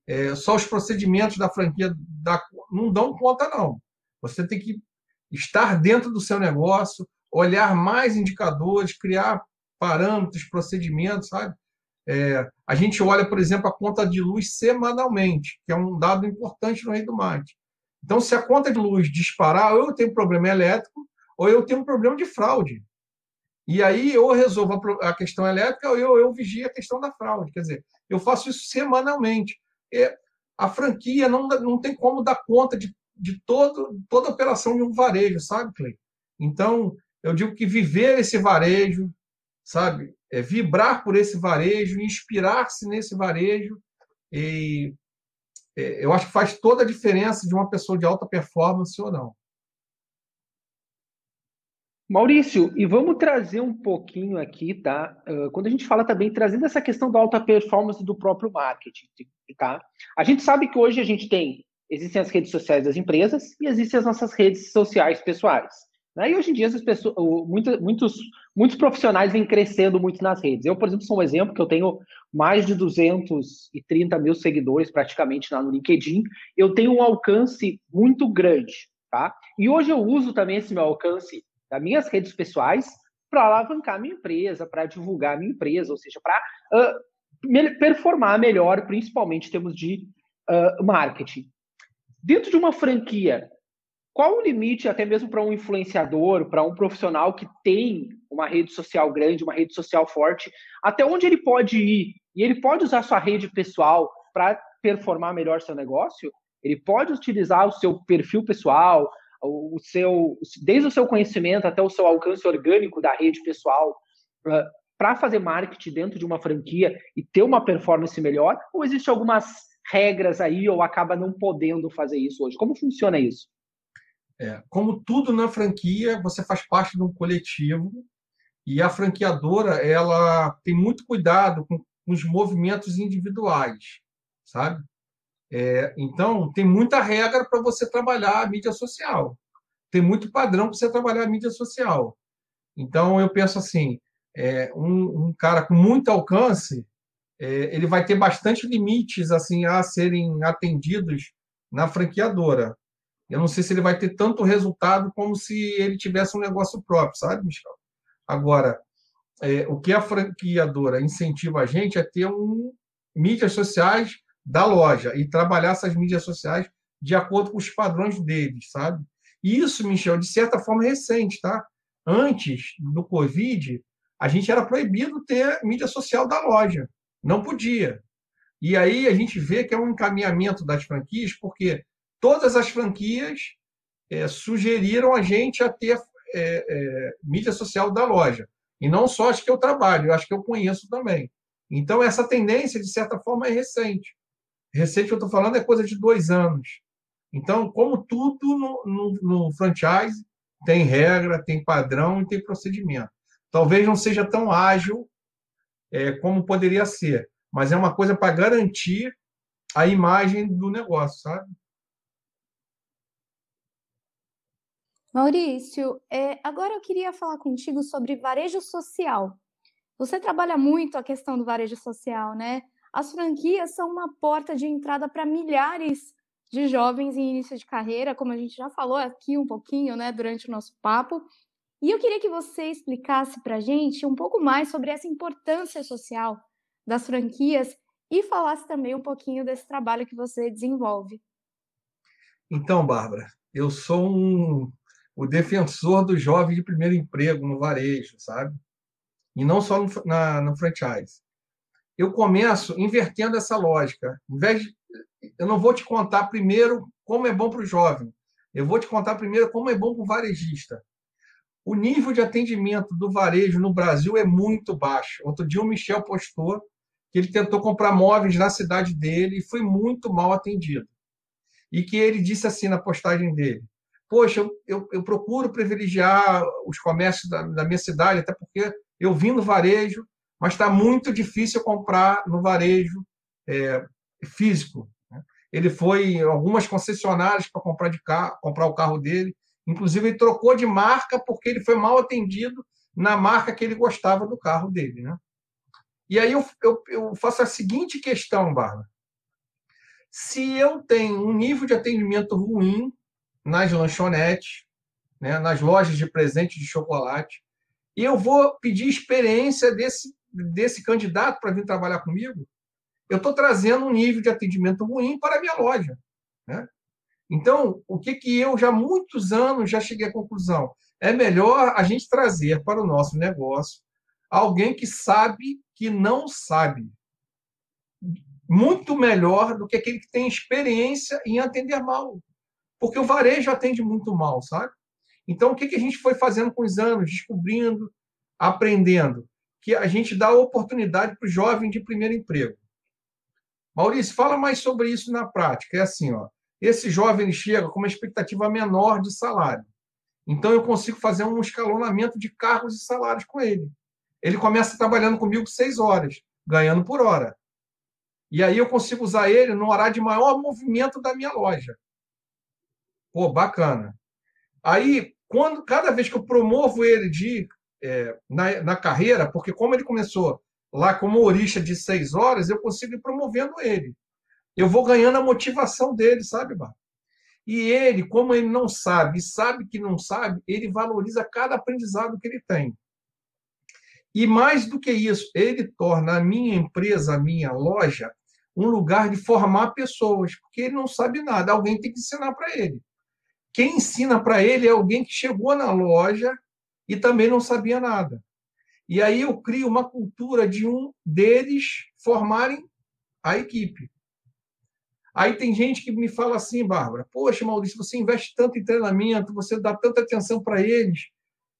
é, só os procedimentos da franquia dá, não dão conta, não. Você tem que estar dentro do seu negócio, olhar mais indicadores, criar parâmetros, procedimentos, sabe? É, a gente olha, por exemplo, a conta de luz semanalmente, que é um dado importante no Rei do Mate. Então, se a conta de luz disparar, ou eu tenho problema elétrico, ou eu tenho um problema de fraude. E aí eu resolvo a questão elétrica, ou eu, eu vigio a questão da fraude. Quer dizer, eu faço isso semanalmente. E a franquia não, não tem como dar conta de de todo, toda a operação de um varejo, sabe, Clay? Então, eu digo que viver esse varejo, sabe, é vibrar por esse varejo, inspirar-se nesse varejo, e é, eu acho que faz toda a diferença de uma pessoa de alta performance ou não. Maurício, e vamos trazer um pouquinho aqui, tá? Uh, quando a gente fala também, trazendo essa questão da alta performance do próprio marketing, tá? A gente sabe que hoje a gente tem existem as redes sociais das empresas e existem as nossas redes sociais pessoais, né? E hoje em dia, as pessoas, muitos, muitos, muitos profissionais vêm crescendo muito nas redes. Eu, por exemplo, sou um exemplo que eu tenho mais de duzentos e trinta mil seguidores praticamente lá no LinkedIn. Eu tenho um alcance muito grande, tá? E hoje eu uso também esse meu alcance das minhas redes pessoais para alavancar a minha empresa, para divulgar a minha empresa, ou seja, para uh, performar melhor, principalmente em termos de uh, marketing. Dentro de uma franquia, qual o limite até mesmo para um influenciador, para um profissional que tem uma rede social grande, uma rede social forte, até onde ele pode ir? E ele pode usar sua rede pessoal para performar melhor seu negócio? Ele pode utilizar o seu perfil pessoal, o seu, desde o seu conhecimento até o seu alcance orgânico da rede pessoal, uh, para fazer marketing dentro de uma franquia e ter uma performance melhor? Ou existem algumas regras aí ou acaba não podendo fazer isso hoje? Como funciona isso? É, como tudo na franquia, você faz parte de um coletivo e a franqueadora ela tem muito cuidado com os movimentos individuais, sabe? É, então, tem muita regra para você trabalhar a mídia social. Tem muito padrão para você trabalhar a mídia social. Então, eu penso assim, é, um, um cara com muito alcance, é, ele vai ter bastante limites assim, a serem atendidos na franqueadora. Eu não sei se ele vai ter tanto resultado como se ele tivesse um negócio próprio, sabe, Michel? Agora, é, o que a franqueadora incentiva a gente é ter um, mídias sociais da loja e trabalhar essas mídias sociais de acordo com os padrões deles, sabe? E isso, Michel, de certa forma é recente, tá? Antes do Covid, a gente era proibido ter mídia social da loja. Não podia. E aí a gente vê que é um encaminhamento das franquias, porque todas as franquias é, sugeriram a gente a ter é, é, mídia social da loja. E não só as que eu trabalho, as que eu conheço também. Então, essa tendência, de certa forma, é recente. Recente, eu estou falando, é coisa de dois anos. Então, como tudo no, no, no franchise, tem regra, tem padrão e tem procedimento. Talvez não seja tão ágil é, como poderia ser, mas é uma coisa para garantir a imagem do negócio, sabe? Maurício, é, agora eu queria falar contigo sobre varejo social. Você trabalha muito a questão do varejo social, né? As franquias são uma porta de entrada para milhares de jovens em início de carreira, como a gente já falou aqui um pouquinho, né, durante o nosso papo. E eu queria que você explicasse para a gente um pouco mais sobre essa importância social das franquias e falasse também um pouquinho desse trabalho que você desenvolve. Então, Bárbara, eu sou um, o defensor do jovem de primeiro emprego no varejo, sabe? E não só no, na, no franchise. Eu começo invertendo essa lógica. Em vez de, eu não vou te contar primeiro como é bom para o jovem. Eu vou te contar primeiro como é bom para o varejista. O nível de atendimento do varejo no Brasil é muito baixo. Outro dia o Michel postou que ele tentou comprar móveis na cidade dele e foi muito mal atendido. E que ele disse assim na postagem dele: poxa, eu, eu, eu procuro privilegiar os comércios da, da minha cidade, até porque eu vim no varejo, mas está muito difícil comprar no varejo é, físico. Ele foi em algumas concessionárias para comprar, de carro, comprar o carro dele. Inclusive, ele trocou de marca porque ele foi mal atendido na marca que ele gostava do carro dele, né? E aí eu, eu, eu faço a seguinte questão, Bárbara. Se eu tenho um nível de atendimento ruim nas lanchonetes, né, nas lojas de presente de chocolate, e eu vou pedir experiência desse, desse candidato para vir trabalhar comigo, eu estou trazendo um nível de atendimento ruim para a minha loja, né? Então, o que, que eu já há muitos anos já cheguei à conclusão? É melhor a gente trazer para o nosso negócio alguém que sabe que não sabe. Muito melhor do que aquele que tem experiência em atender mal. Porque o varejo atende muito mal, sabe? Então, o que a gente foi fazendo com os anos? Descobrindo, aprendendo, que a gente dá oportunidade para o jovem de primeiro emprego. Maurício, fala mais sobre isso na prática. É assim, ó, esse jovem chega com uma expectativa menor de salário. Então, eu consigo fazer um escalonamento de cargos e salários com ele. Ele começa trabalhando comigo seis horas, ganhando por hora. E aí eu consigo usar ele no horário de maior movimento da minha loja. Pô, bacana. Aí, quando, cada vez que eu promovo ele de, é, na, na carreira, porque como ele começou lá como orista de seis horas, eu consigo ir promovendo ele. Eu vou ganhando a motivação dele, sabe, Bar? E ele, como ele não sabe, sabe que não sabe, ele valoriza cada aprendizado que ele tem. E mais do que isso, ele torna a minha empresa, a minha loja, um lugar de formar pessoas, porque ele não sabe nada, alguém tem que ensinar para ele. Quem ensina para ele é alguém que chegou na loja e também não sabia nada. E aí eu crio uma cultura de um deles formarem a equipe. Aí tem gente que me fala assim, Bárbara, poxa, Maurício, você investe tanto em treinamento, você dá tanta atenção para eles.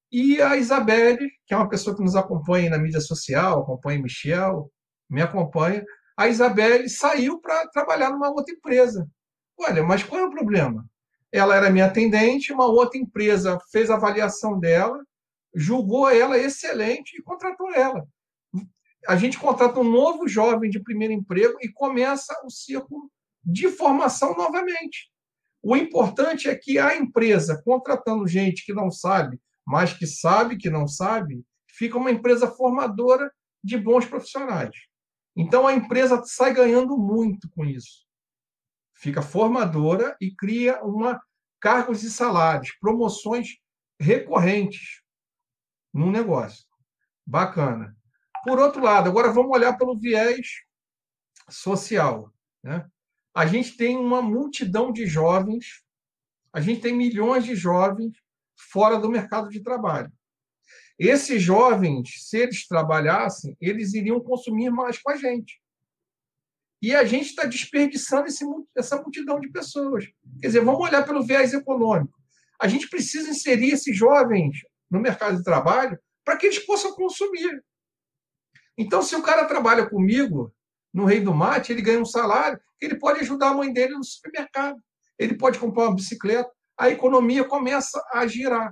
E a Isabelle, que é uma pessoa que nos acompanha na mídia social, acompanha o Michel, me acompanha, a Isabelle saiu para trabalhar numa outra empresa. Olha, mas qual é o problema? Ela era minha atendente, uma outra empresa fez a avaliação dela, julgou ela excelente e contratou ela. A gente contrata um novo jovem de primeiro emprego e começa o ciclo de formação novamente. O importante é que a empresa, contratando gente que não sabe, mas que sabe que não sabe, fica uma empresa formadora de bons profissionais. Então, a empresa sai ganhando muito com isso. Fica formadora e cria uma cargos e salários, promoções recorrentes num negócio. Bacana. Por outro lado, agora vamos olhar pelo viés social, né? A gente tem uma multidão de jovens, a gente tem milhões de jovens fora do mercado de trabalho. Esses jovens, se eles trabalhassem, eles iriam consumir mais com a gente. E a gente está desperdiçando esse, essa multidão de pessoas. Quer dizer, vamos olhar pelo viés econômico. A gente precisa inserir esses jovens no mercado de trabalho para que eles possam consumir. Então, se o cara trabalha comigo no Rei do Mate, ele ganha um salário, ele pode ajudar a mãe dele no supermercado, ele pode comprar uma bicicleta, a economia começa a girar.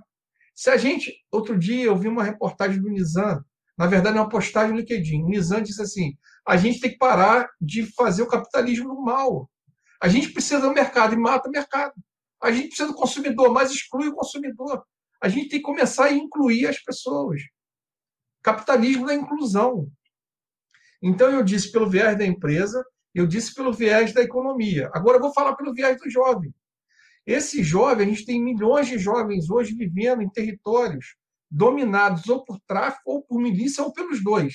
Se a gente... Outro dia eu vi uma reportagem do Nizam, na verdade é uma postagem no LinkedIn, o Nizam disse assim, a gente tem que parar de fazer o capitalismo mal. A gente precisa do mercado e mata o mercado. A gente precisa do consumidor, mas exclui o consumidor. A gente tem que começar a incluir as pessoas. Capitalismo da inclusão. Então, eu disse pelo viés da empresa, eu disse pelo viés da economia. Agora, eu vou falar pelo viés do jovem. Esse jovem, a gente tem milhões de jovens hoje vivendo em territórios dominados ou por tráfico, ou por milícia, ou pelos dois.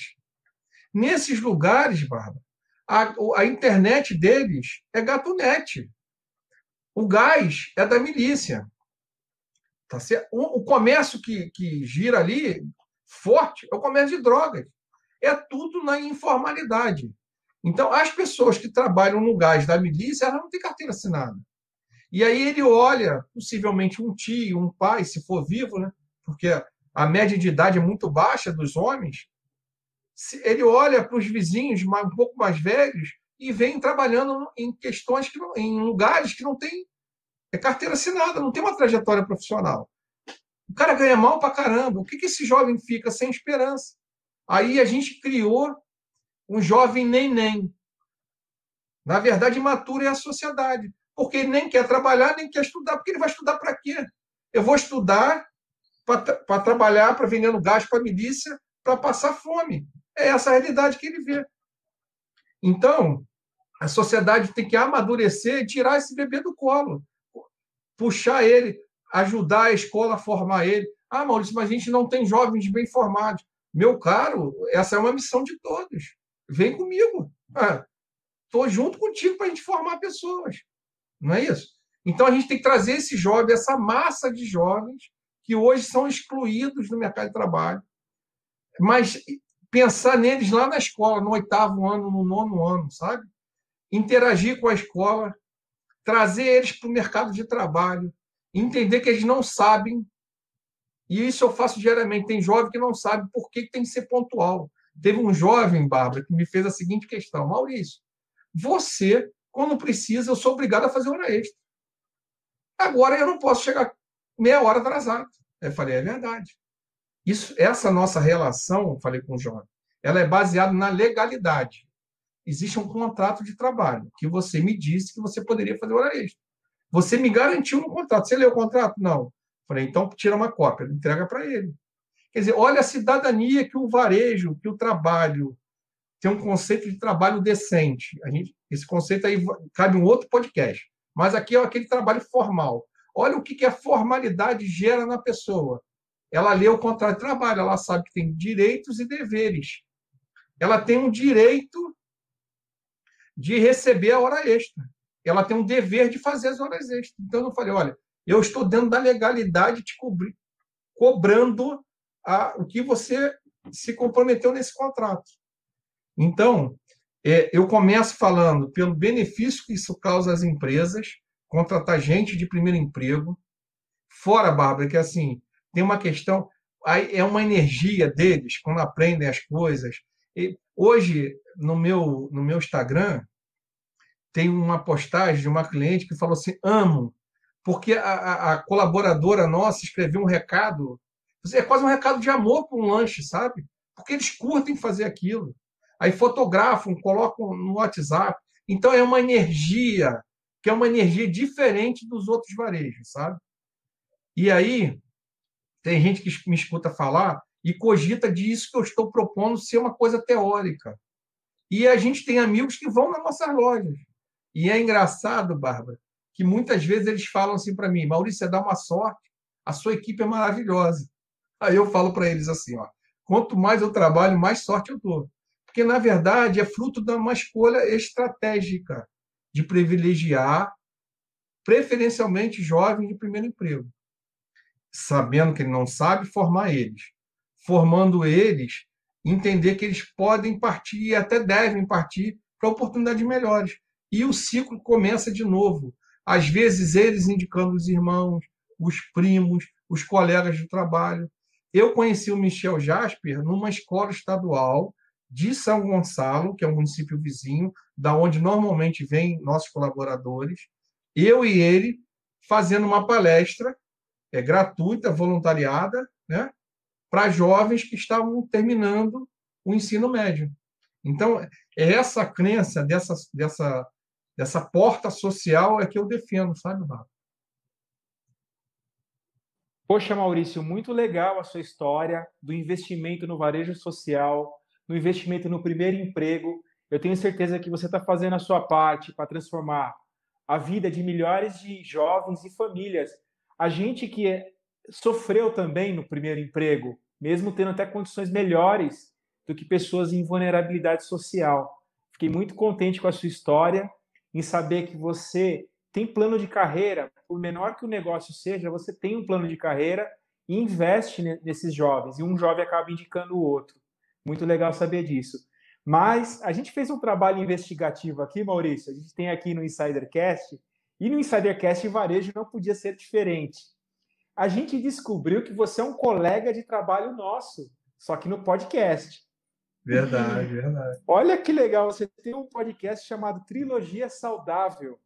Nesses lugares, Bárbara, a, a internet deles é gatunete. O gás é da milícia. Tá certo? O, o comércio que, que gira ali, forte, é o comércio de drogas. É tudo na informalidade. Então, as pessoas que trabalham no gás da milícia, elas não têm carteira assinada. E aí ele olha, possivelmente, um tio, um pai, se for vivo, né? Porque a média de idade é muito baixa dos homens. Ele olha para os vizinhos um pouco mais velhos e vem trabalhando em questões, que não, em lugares que não tem carteira assinada, não tem uma trajetória profissional. O cara ganha mal para caramba. O que, que esse jovem fica sem esperança? Aí a gente criou um jovem neném. Na verdade, imatura é a sociedade, porque ele nem quer trabalhar, nem quer estudar, porque ele vai estudar para quê? Eu vou estudar para trabalhar, para vender no gás, para a milícia, para passar fome. É essa a realidade que ele vê. Então, a sociedade tem que amadurecer e tirar esse bebê do colo, puxar ele, ajudar a escola a formar ele. Ah, Maurício, mas a gente não tem jovens bem formados. Meu caro, essa é uma missão de todos. Vem comigo. Estou ah, junto contigo para a gente formar pessoas. Não é isso? Então, a gente tem que trazer esse jovem, essa massa de jovens que hoje são excluídos do mercado de trabalho, mas pensar neles lá na escola, no oitavo ano, no nono ano, sabe? Interagir com a escola, trazer eles para o mercado de trabalho, entender que eles não sabem, e isso eu faço diariamente, tem jovem que não sabe por que tem que ser pontual. Teve um jovem, Bárbara, que me fez a seguinte questão, Maurício, você, quando precisa, eu sou obrigado a fazer hora extra. Agora eu não posso chegar meia hora atrasado. Eu falei, é verdade. Isso, essa nossa relação, falei com o Jorge, ela é baseada na legalidade. Existe um contrato de trabalho que você me disse que você poderia fazer hora extra. Você me garantiu no contrato. Você leu o contrato? Não. Falei, então tira uma cópia, entrega para ele. Quer dizer, olha a cidadania que o varejo, que o trabalho, tem um conceito de trabalho decente. A gente, esse conceito aí cabe um outro podcast. Mas aqui é aquele trabalho formal. Olha o que a formalidade gera na pessoa. Ela lê o contrato de trabalho, ela sabe que tem direitos e deveres. Ela tem um direito de receber a hora extra. Ela tem um dever de fazer as horas extras. Então, eu falei, olha, eu estou dentro da legalidade te cobrir, cobrando a, o que você se comprometeu nesse contrato. Então, é, eu começo falando pelo benefício que isso causa às empresas, contratar gente de primeiro emprego. Fora, Bárbara, que assim, tem uma questão, é uma energia deles quando aprendem as coisas. E hoje, no meu, no meu Instagram, tem uma postagem de uma cliente que falou assim, amo, porque a, a colaboradora nossa escreveu um recado, é quase um recado de amor para um lanche, sabe? Porque eles curtem fazer aquilo. Aí fotografam, colocam no WhatsApp. Então, é uma energia, que é uma energia diferente dos outros varejos, sabe? E aí, tem gente que me escuta falar e cogita disso que eu estou propondo ser uma coisa teórica. E a gente tem amigos que vão nas nossas lojas. E é engraçado, Bárbara, que muitas vezes eles falam assim para mim, Maurício, dá uma sorte, a sua equipe é maravilhosa. Aí eu falo para eles assim, ó, quanto mais eu trabalho, mais sorte eu dou. Porque, na verdade, é fruto de uma escolha estratégica de privilegiar, preferencialmente, jovens de primeiro emprego. Sabendo que ele não sabe, formar eles. Formando eles, entender que eles podem partir e até devem partir para oportunidades melhores. E o ciclo começa de novo. Às vezes, eles indicando os irmãos, os primos, os colegas de trabalho. Eu conheci o Michel Jasper numa escola estadual de São Gonçalo, que é um município vizinho, da onde normalmente vêm nossos colaboradores. Eu e ele fazendo uma palestra é, gratuita, voluntariada, né, para jovens que estavam terminando o ensino médio. Então, é essa crença dessa... dessa Essa porta social é que eu defendo, sabe, Marcos? Poxa, Maurício, muito legal a sua história do investimento no varejo social, no investimento no primeiro emprego. Eu tenho certeza que você está fazendo a sua parte para transformar a vida de milhares de jovens e famílias. A gente que é, sofreu também no primeiro emprego, mesmo tendo até condições melhores do que pessoas em vulnerabilidade social. Fiquei muito contente com a sua história, em saber que você tem plano de carreira, por menor que o negócio seja, você tem um plano de carreira e investe nesses jovens, e um jovem acaba indicando o outro. Muito legal saber disso. Mas a gente fez um trabalho investigativo aqui, Maurício, a gente tem aqui no InsiderCast, e no InsiderCast Varejo não podia ser diferente. A gente descobriu que você é um colega de trabalho nosso, só que no podcast. Verdade, verdade. Olha que legal, você tem um podcast chamado Trilogia Saudável.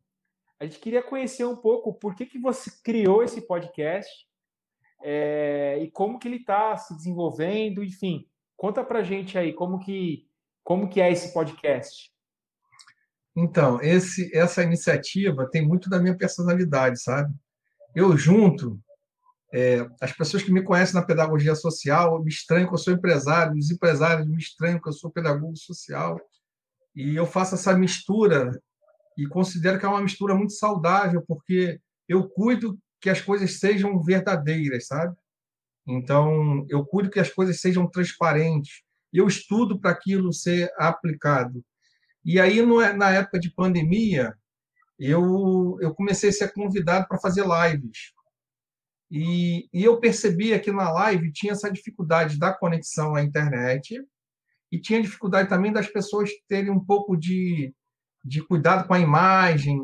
A gente queria conhecer um pouco por que, que você criou esse podcast é, e como que ele está se desenvolvendo, enfim. Conta pra gente aí como que, como que é esse podcast. Então, esse, essa iniciativa tem muito da minha personalidade, sabe? Eu junto... É, as pessoas que me conhecem na pedagogia social me estranham que eu sou empresário, os empresários me estranham que eu sou pedagogo social. E eu faço essa mistura e considero que é uma mistura muito saudável, porque eu cuido que as coisas sejam verdadeiras, sabe? Então, eu cuido que as coisas sejam transparentes. Eu estudo para aquilo ser aplicado. E aí, na época de pandemia, eu, eu comecei a ser convidado para fazer lives. E, e eu percebia que na live tinha essa dificuldade da conexão à internet e tinha dificuldade também das pessoas terem um pouco de, de cuidado com a imagem,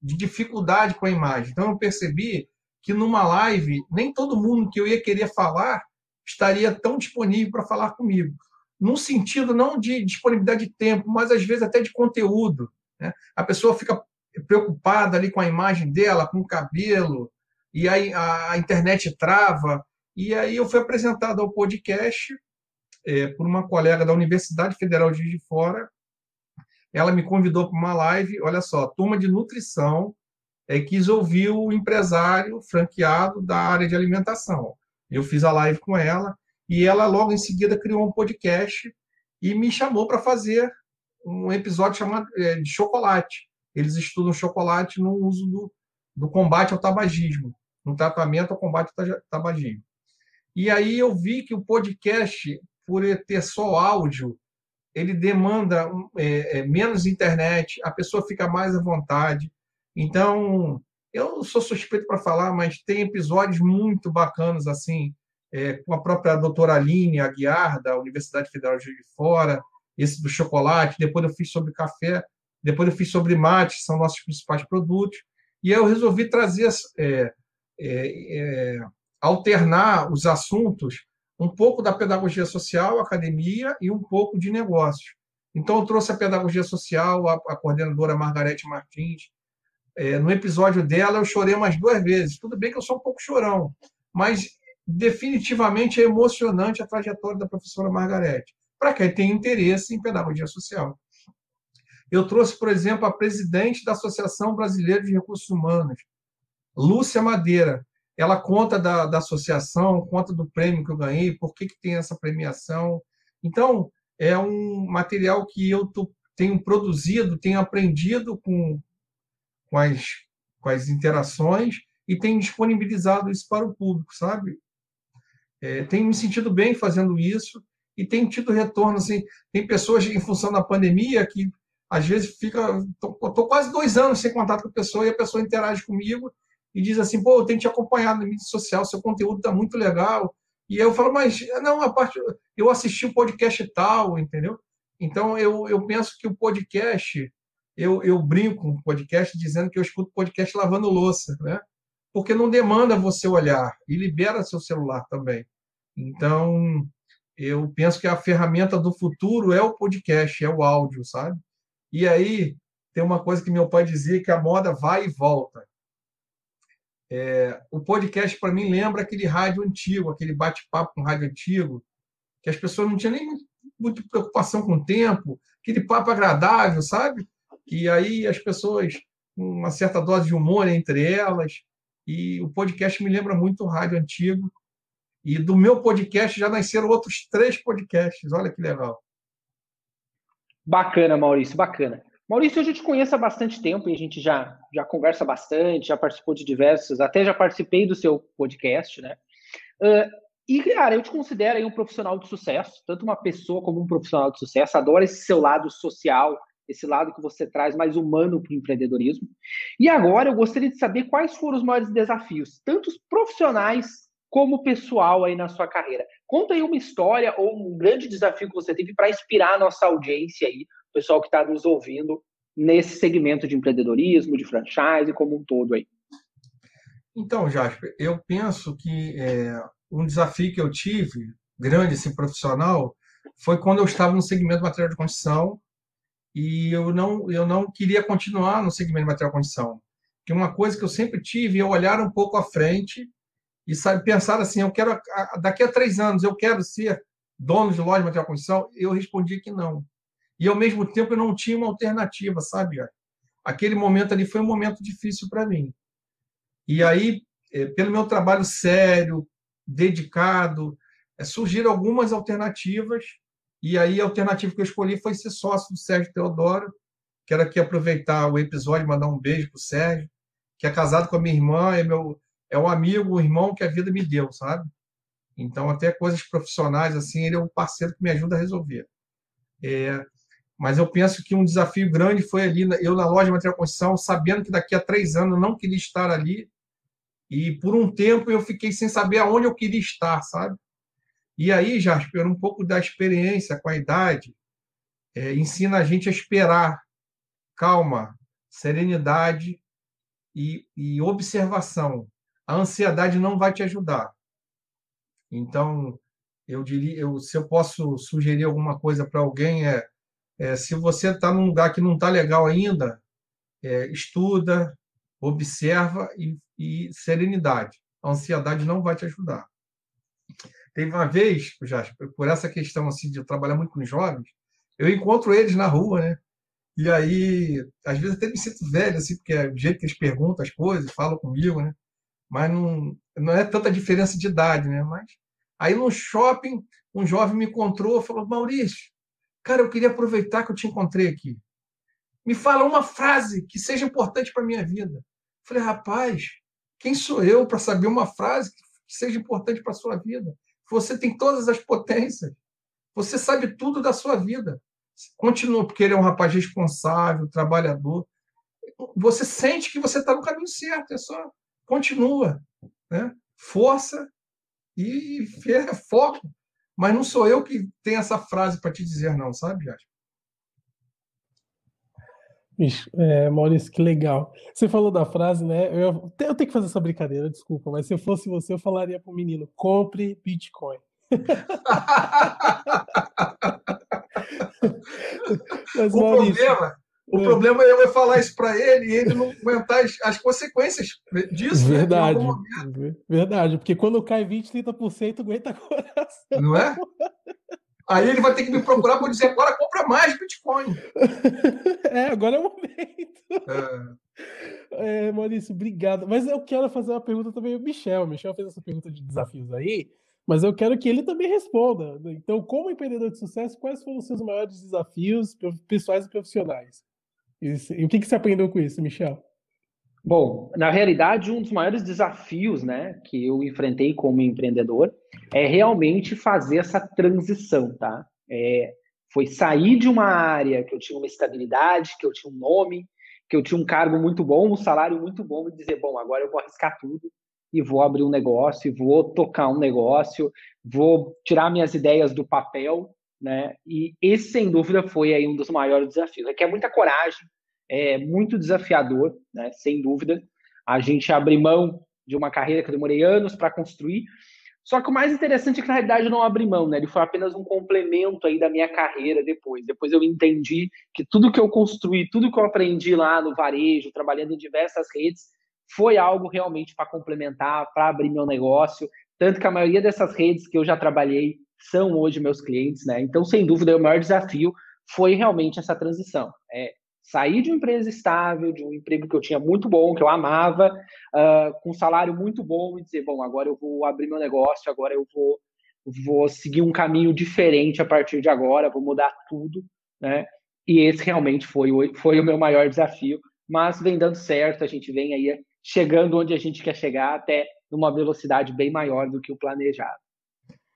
de dificuldade com a imagem. Então, eu percebi que numa live nem todo mundo que eu ia querer falar estaria tão disponível para falar comigo. Num sentido não de disponibilidade de tempo, mas às vezes até de conteúdo, né? A pessoa fica preocupada ali com a imagem dela, com o cabelo, e aí a internet trava, e aí eu fui apresentado ao podcast é, por uma colega da Universidade Federal de Rio de Janeiro. Ela me convidou para uma live, olha só, turma de nutrição, é, quis ouvir o empresário franqueado da área de alimentação. Eu fiz a live com ela, e ela logo em seguida criou um podcast e me chamou para fazer um episódio chamado é, de chocolate. Eles estudam chocolate no uso do, do combate ao tabagismo. No tratamento ao combate ao tabagismo. E aí eu vi que o podcast, por ter só áudio, ele demanda é, é, menos internet, a pessoa fica mais à vontade. Então, eu sou suspeito para falar, mas tem episódios muito bacanas, assim, é, com a própria doutora Aline Aguiar, da Universidade Federal de Viçosa, esse do chocolate, depois eu fiz sobre café, depois eu fiz sobre mate, que são nossos principais produtos. E eu resolvi trazer, é, é, é, alternar os assuntos, um pouco da pedagogia social, academia e um pouco de negócios. Então, eu trouxe a pedagogia social, a, a coordenadora Margarete Martins. É, no episódio dela, eu chorei umas duas vezes. Tudo bem que eu sou um pouco chorão, mas definitivamente é emocionante a trajetória da professora Margarete, para quem tem interesse em pedagogia social. Eu trouxe, por exemplo, a presidente da Associação Brasileira de Recursos Humanos, Lúcia Madeira. Ela conta da, da associação, conta do prêmio que eu ganhei, por que, que tem essa premiação. Então, é um material que eu tô, tenho produzido, tenho aprendido com, com, as, com as interações e tenho disponibilizado isso para o público, sabe? É, tenho me sentido bem fazendo isso e tenho tido retorno. Assim, tem pessoas, em função da pandemia, que às vezes fica... Estou quase dois anos sem contato com a pessoa e a pessoa interage comigo e diz assim, pô, eu tenho te acompanhado na mídia social, seu conteúdo está muito legal. E eu falo, mas não, a parte, eu assisti o podcast e tal, entendeu? Então, eu, eu penso que o podcast, eu, eu brinco com o podcast dizendo que eu escuto podcast lavando louça, né? Porque não demanda você olhar e libera seu celular também. Então, eu penso que a ferramenta do futuro é o podcast, é o áudio, sabe? E aí, tem uma coisa que meu pai dizia, que a moda vai e volta. É, o podcast, para mim, lembra aquele rádio antigo, aquele bate-papo com rádio antigo, que as pessoas não tinham nem muita preocupação com o tempo, aquele papo agradável, sabe? E aí as pessoas, uma certa dose de humor entre elas, e o podcast me lembra muito o rádio antigo. E do meu podcast já nasceram outros três podcasts, olha que legal. Bacana, Maurício, bacana. Maurício, eu já te conheço há bastante tempo e a gente já, já conversa bastante, já participou de diversos, até já participei do seu podcast, né? Uh, e, cara, eu te considero aí um profissional de sucesso, tanto uma pessoa como um profissional de sucesso. Adoro esse seu lado social, esse lado que você traz mais humano para o empreendedorismo. E agora eu gostaria de saber quais foram os maiores desafios, tanto os profissionais como o pessoal aí na sua carreira. Conta aí uma história ou um grande desafio que você teve para inspirar a nossa audiência aí, pessoal que está nos ouvindo nesse segmento de empreendedorismo, de franchise como um todo aí. Então, Jasper, eu penso que é, um desafio que eu tive, grande, assim, profissional, foi quando eu estava no segmento de material de construção e eu não, eu não queria continuar no segmento de material de construção. Porque uma coisa que eu sempre tive é olhar um pouco à frente e sabe, pensar assim, eu quero, daqui a três anos, eu quero ser dono de loja de material de construção? Eu respondi que não. E, ao mesmo tempo, eu não tinha uma alternativa, sabe? Aquele momento ali foi um momento difícil para mim. E aí, pelo meu trabalho sério, dedicado, surgiram algumas alternativas. E aí, a alternativa que eu escolhi foi ser sócio do Sérgio Teodoro. Quero aqui aproveitar o episódio e mandar um beijo para o Sérgio, que é casado com a minha irmã, é, meu, é um amigo, um irmão que a vida me deu, sabe? Então, até coisas profissionais, assim, ele é um parceiro que me ajuda a resolver. É... Mas eu penso que um desafio grande foi ali, eu na loja de material de construção, sabendo que daqui a três anos eu não queria estar ali. E por um tempo eu fiquei sem saber aonde eu queria estar, sabe? E aí, Jasper, um pouco da experiência com a idade, é, ensina a gente a esperar, calma, serenidade e, e observação. A ansiedade não vai te ajudar. Então, eu diria, eu, se eu posso sugerir alguma coisa para alguém, é. É, se você está num lugar que não está legal ainda, é, estuda, observa e, e serenidade. A ansiedade não vai te ajudar. Teve uma vez, Jasper, por essa questão assim, de eu trabalhar muito com jovens, eu encontro eles na rua, né? E aí, às vezes até me sinto velho, assim, porque é o jeito que eles perguntam as coisas, falam comigo, né? Mas não, não é tanta diferença de idade, né? Mas aí, no shopping, um jovem me encontrou e falou, Maurício, cara, eu queria aproveitar que eu te encontrei aqui. Me fala uma frase que seja importante para a minha vida. Eu falei, rapaz, quem sou eu para saber uma frase que seja importante para a sua vida? Você tem todas as potências. Você sabe tudo da sua vida. Continua, porque ele é um rapaz responsável, trabalhador. Você sente que você está no caminho certo. É só continua. Né? Força e foco. Mas não sou eu que tenho essa frase para te dizer não, sabe, Jasper? Bicho, é, Maurício, que legal. Você falou da frase, né? Eu, eu tenho que fazer essa brincadeira, desculpa, mas se eu fosse você, eu falaria pro menino, compre Bitcoin. Mas, o Maurício, problema, o é. problema é eu falar isso para ele e ele não aguentar as, as consequências disso. Verdade, né? Verdade, porque quando cai vinte, trinta por cento, aguenta coração. Não é? Aí ele vai ter que me procurar para dizer, agora compra mais Bitcoin. É, agora é o momento. É. É, Maurício, obrigado. Mas eu quero fazer uma pergunta também ao Michel. O Michel fez essa pergunta de desafios aí, mas eu quero que ele também responda. Então, como empreendedor de sucesso, quais foram os seus maiores desafios pessoais e profissionais? E o que você aprendeu com isso, Michel? Bom, na realidade, um dos maiores desafios, né, que eu enfrentei como empreendedor é realmente fazer essa transição, tá? É, foi sair de uma área que eu tinha uma estabilidade, que eu tinha um nome, que eu tinha um cargo muito bom, um salário muito bom, e dizer, bom, agora eu vou arriscar tudo e vou abrir um negócio, e vou tocar um negócio, vou tirar minhas ideias do papel, né? E esse, sem dúvida, foi aí um dos maiores desafios. É que é muita coragem, é muito desafiador, né? Sem dúvida. A gente abre mão de uma carreira que eu demorei anos para construir. Só que o mais interessante é que, na realidade, eu não abri mão, né? Ele foi apenas um complemento aí da minha carreira depois. Depois eu entendi que tudo que eu construí, tudo que eu aprendi lá no varejo, trabalhando em diversas redes, foi algo realmente para complementar, para abrir meu negócio. Tanto que a maioria dessas redes que eu já trabalhei são hoje meus clientes, né? Então, sem dúvida, o maior desafio foi realmente essa transição. É... Saí de uma empresa estável, de um emprego que eu tinha muito bom, que eu amava, uh, com um salário muito bom, e dizer, bom, agora eu vou abrir meu negócio, agora eu vou, vou seguir um caminho diferente a partir de agora, vou mudar tudo, né? E esse realmente foi, foi o meu maior desafio, mas vem dando certo, a gente vem aí chegando onde a gente quer chegar, até numa velocidade bem maior do que o planejado.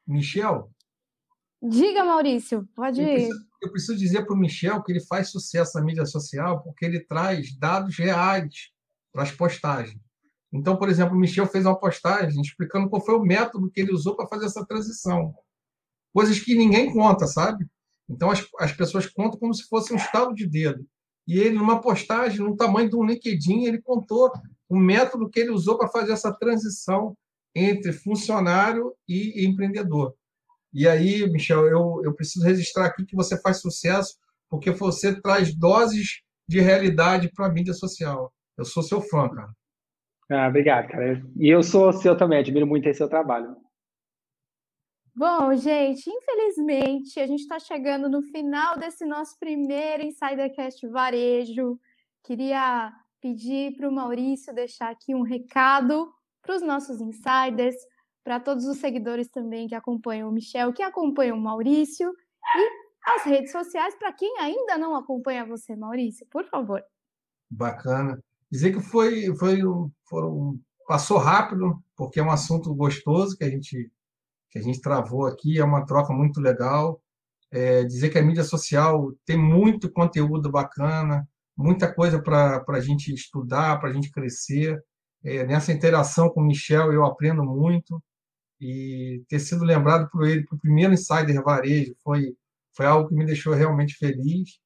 Michel? Diga, Maurício, pode ir. Eu preciso dizer para o Michel que ele faz sucesso na mídia social porque ele traz dados reais para as postagens. Então, por exemplo, o Michel fez uma postagem explicando qual foi o método que ele usou para fazer essa transição. Coisas que ninguém conta, sabe? Então, as, as pessoas contam como se fosse um estalo de dedo. E ele, numa postagem, no tamanho de um LinkedIn, ele contou o método que ele usou para fazer essa transição entre funcionário e empreendedor. E aí, Michel, eu, eu preciso registrar aqui que você faz sucesso porque você traz doses de realidade para a mídia social. Eu sou seu fã, cara. Ah, obrigado, cara. E eu sou seu também, admiro muito esse seu trabalho. Bom, gente, infelizmente, a gente está chegando no final desse nosso primeiro InsiderCast Varejo. Queria pedir para o Maurício deixar aqui um recado para os nossos insiders, para todos os seguidores também que acompanham o Michel, que acompanham o Maurício, e as redes sociais, para quem ainda não acompanha você, Maurício, por favor. Bacana. Dizer que foi, foi um, foram, passou rápido, porque é um assunto gostoso que a gente, que a gente travou aqui, é uma troca muito legal. É, dizer que a mídia social tem muito conteúdo bacana, muita coisa para a gente estudar, para a gente crescer. É, nessa interação com o Michel, eu aprendo muito. E ter sido lembrado por ele para o primeiro Insider Varejo foi, foi algo que me deixou realmente feliz.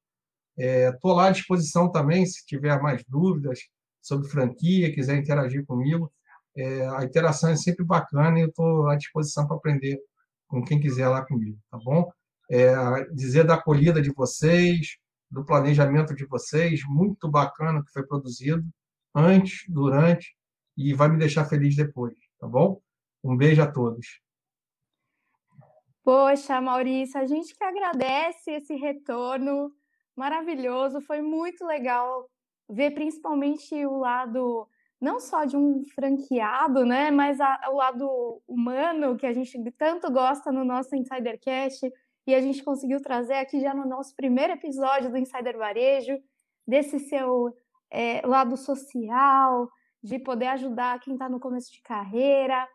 Estou é, lá à disposição também, se tiver mais dúvidas sobre franquia, quiser interagir comigo. É, a interação é sempre bacana e eu estou à disposição para aprender com quem quiser lá comigo, tá bom? É, dizer da acolhida de vocês, do planejamento de vocês, muito bacana que foi produzido antes, durante, e vai me deixar feliz depois, tá bom? Um beijo a todos. Poxa, Maurício, a gente que agradece esse retorno maravilhoso, foi muito legal ver principalmente o lado, não só de um franqueado, né, mas a, o lado humano, que a gente tanto gosta no nosso InsiderCast, e a gente conseguiu trazer aqui já no nosso primeiro episódio do Insider Varejo, desse seu é, lado social, de poder ajudar quem está no começo de carreira.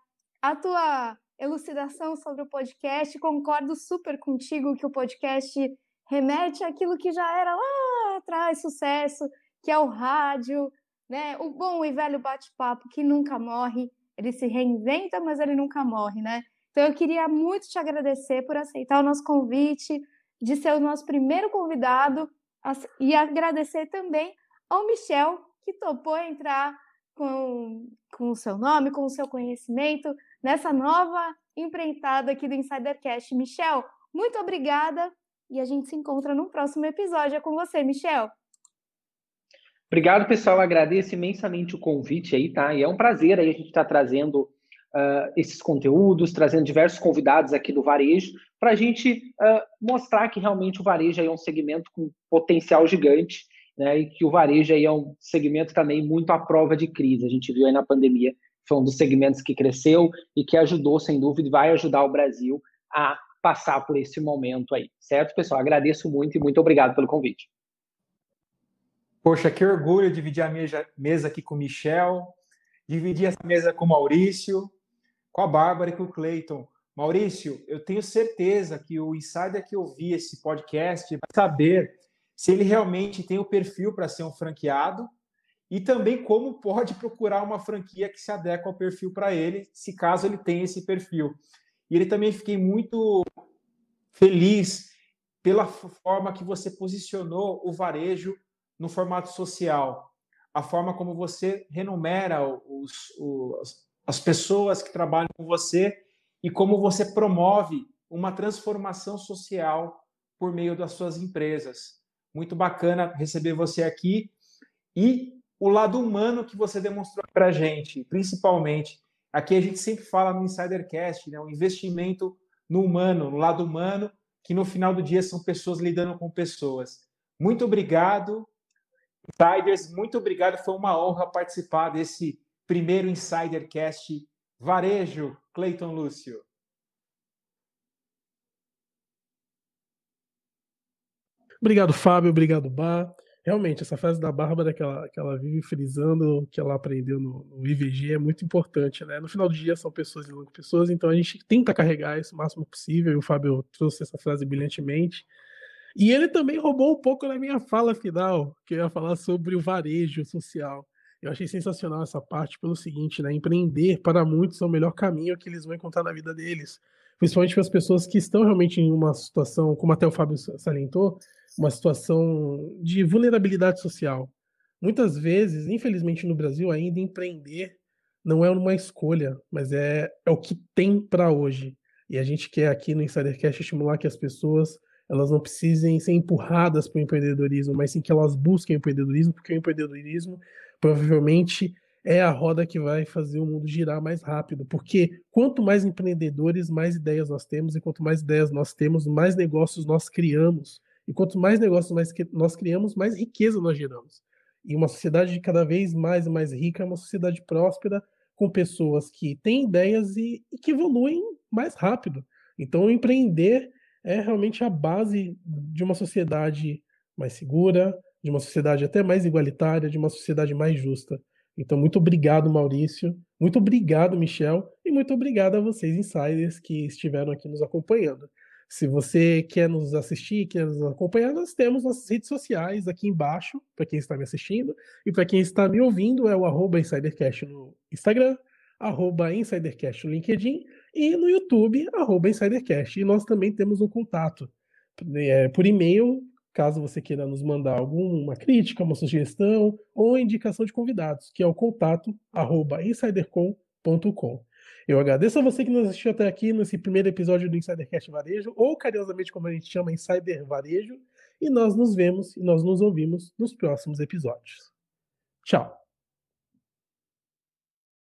A tua elucidação sobre o podcast. Concordo super contigo que o podcast remete àquilo que já era lá atrás sucesso, que é o rádio, né? O bom e velho bate-papo que nunca morre. Ele se reinventa, mas ele nunca morre, né? Então eu queria muito te agradecer por aceitar o nosso convite, de ser o nosso primeiro convidado, e agradecer também ao Michel, que topou entrar com, com o seu nome, com o seu conhecimento, nessa nova empreitada aqui do InsiderCast. Michel, muito obrigada, e a gente se encontra no próximo episódio. É com você, Michel. Obrigado, pessoal. Agradeço imensamente o convite aí, tá? E é um prazer aí a gente estar tá trazendo uh, esses conteúdos, trazendo diversos convidados aqui do varejo, para a gente uh, mostrar que realmente o varejo aí é um segmento com potencial gigante, né? E que o varejo aí é um segmento também muito à prova de crise. A gente viu aí na pandemia, foi um dos segmentos que cresceu e que ajudou, sem dúvida, e vai ajudar o Brasil a passar por esse momento aí. Certo, pessoal? Agradeço muito e muito obrigado pelo convite. Poxa, que orgulho dividir a mesa aqui com o Michel, dividir essa mesa com o Maurício, com a Bárbara e com o Clayton. Maurício, eu tenho certeza que o insider que ouvir esse podcast vai saber se ele realmente tem o perfil para ser um franqueado e também como pode procurar uma franquia que se adequa ao perfil para ele, se caso ele tenha esse perfil. E ele também fiquei muito feliz pela forma que você posicionou o varejo no formato social, a forma como você renumera os, os, as pessoas que trabalham com você e como você promove uma transformação social por meio das suas empresas. Muito bacana receber você aqui e o lado humano que você demonstrou para a gente, principalmente. Aqui a gente sempre fala no InsiderCast, né, um investimento no humano, no lado humano, que no final do dia são pessoas lidando com pessoas. Muito obrigado. Insiders, muito obrigado, foi uma honra participar desse primeiro InsiderCast Varejo, Clayton Lucio. Obrigado, Fábio, obrigado, Bar. Realmente, essa frase da Bárbara que ela, que ela vive frisando, que ela aprendeu no, no I V G, é muito importante, né? No final do dia são pessoas e não pessoas, então a gente tenta carregar isso o máximo possível, e o Fábio trouxe essa frase brilhantemente. E ele também roubou um pouco na minha fala final, que eu ia falar sobre o varejo social. Eu achei sensacional essa parte pelo seguinte, né? Empreender para muitos é o melhor caminho que eles vão encontrar na vida deles. Principalmente para as pessoas que estão realmente em uma situação, como até o Fábio salientou, uma situação de vulnerabilidade social. Muitas vezes, infelizmente no Brasil ainda, empreender não é uma escolha, mas é, é o que tem para hoje. E a gente quer aqui no InsiderCast estimular que as pessoas elas não precisem ser empurradas para o empreendedorismo, mas sim que elas busquem o empreendedorismo, porque o empreendedorismo provavelmente é a roda que vai fazer o mundo girar mais rápido, porque quanto mais empreendedores, mais ideias nós temos, e quanto mais ideias nós temos, mais negócios nós criamos, e quanto mais negócios nós criamos, mais riqueza nós geramos. E uma sociedade cada vez mais e mais rica é uma sociedade próspera, com pessoas que têm ideias e, e que evoluem mais rápido. Então, empreender é realmente a base de uma sociedade mais segura, de uma sociedade até mais igualitária, de uma sociedade mais justa. Então, muito obrigado, Maurício, muito obrigado, Michel, e muito obrigado a vocês, insiders, que estiveram aqui nos acompanhando. Se você quer nos assistir, quer nos acompanhar, nós temos nossas redes sociais aqui embaixo, para quem está me assistindo, e para quem está me ouvindo é o arroba InsiderCast no Instagram, arroba InsiderCast no LinkedIn, e no YouTube, arroba InsiderCast. E nós também temos um contato é, por e-mail, caso você queira nos mandar alguma crítica, uma sugestão ou indicação de convidados, que é o contato, arroba insidercom ponto com. Eu agradeço a você que nos assistiu até aqui nesse primeiro episódio do InsiderCast Varejo, ou carinhosamente como a gente chama, Insider Varejo, e nós nos vemos e nós nos ouvimos nos próximos episódios. Tchau!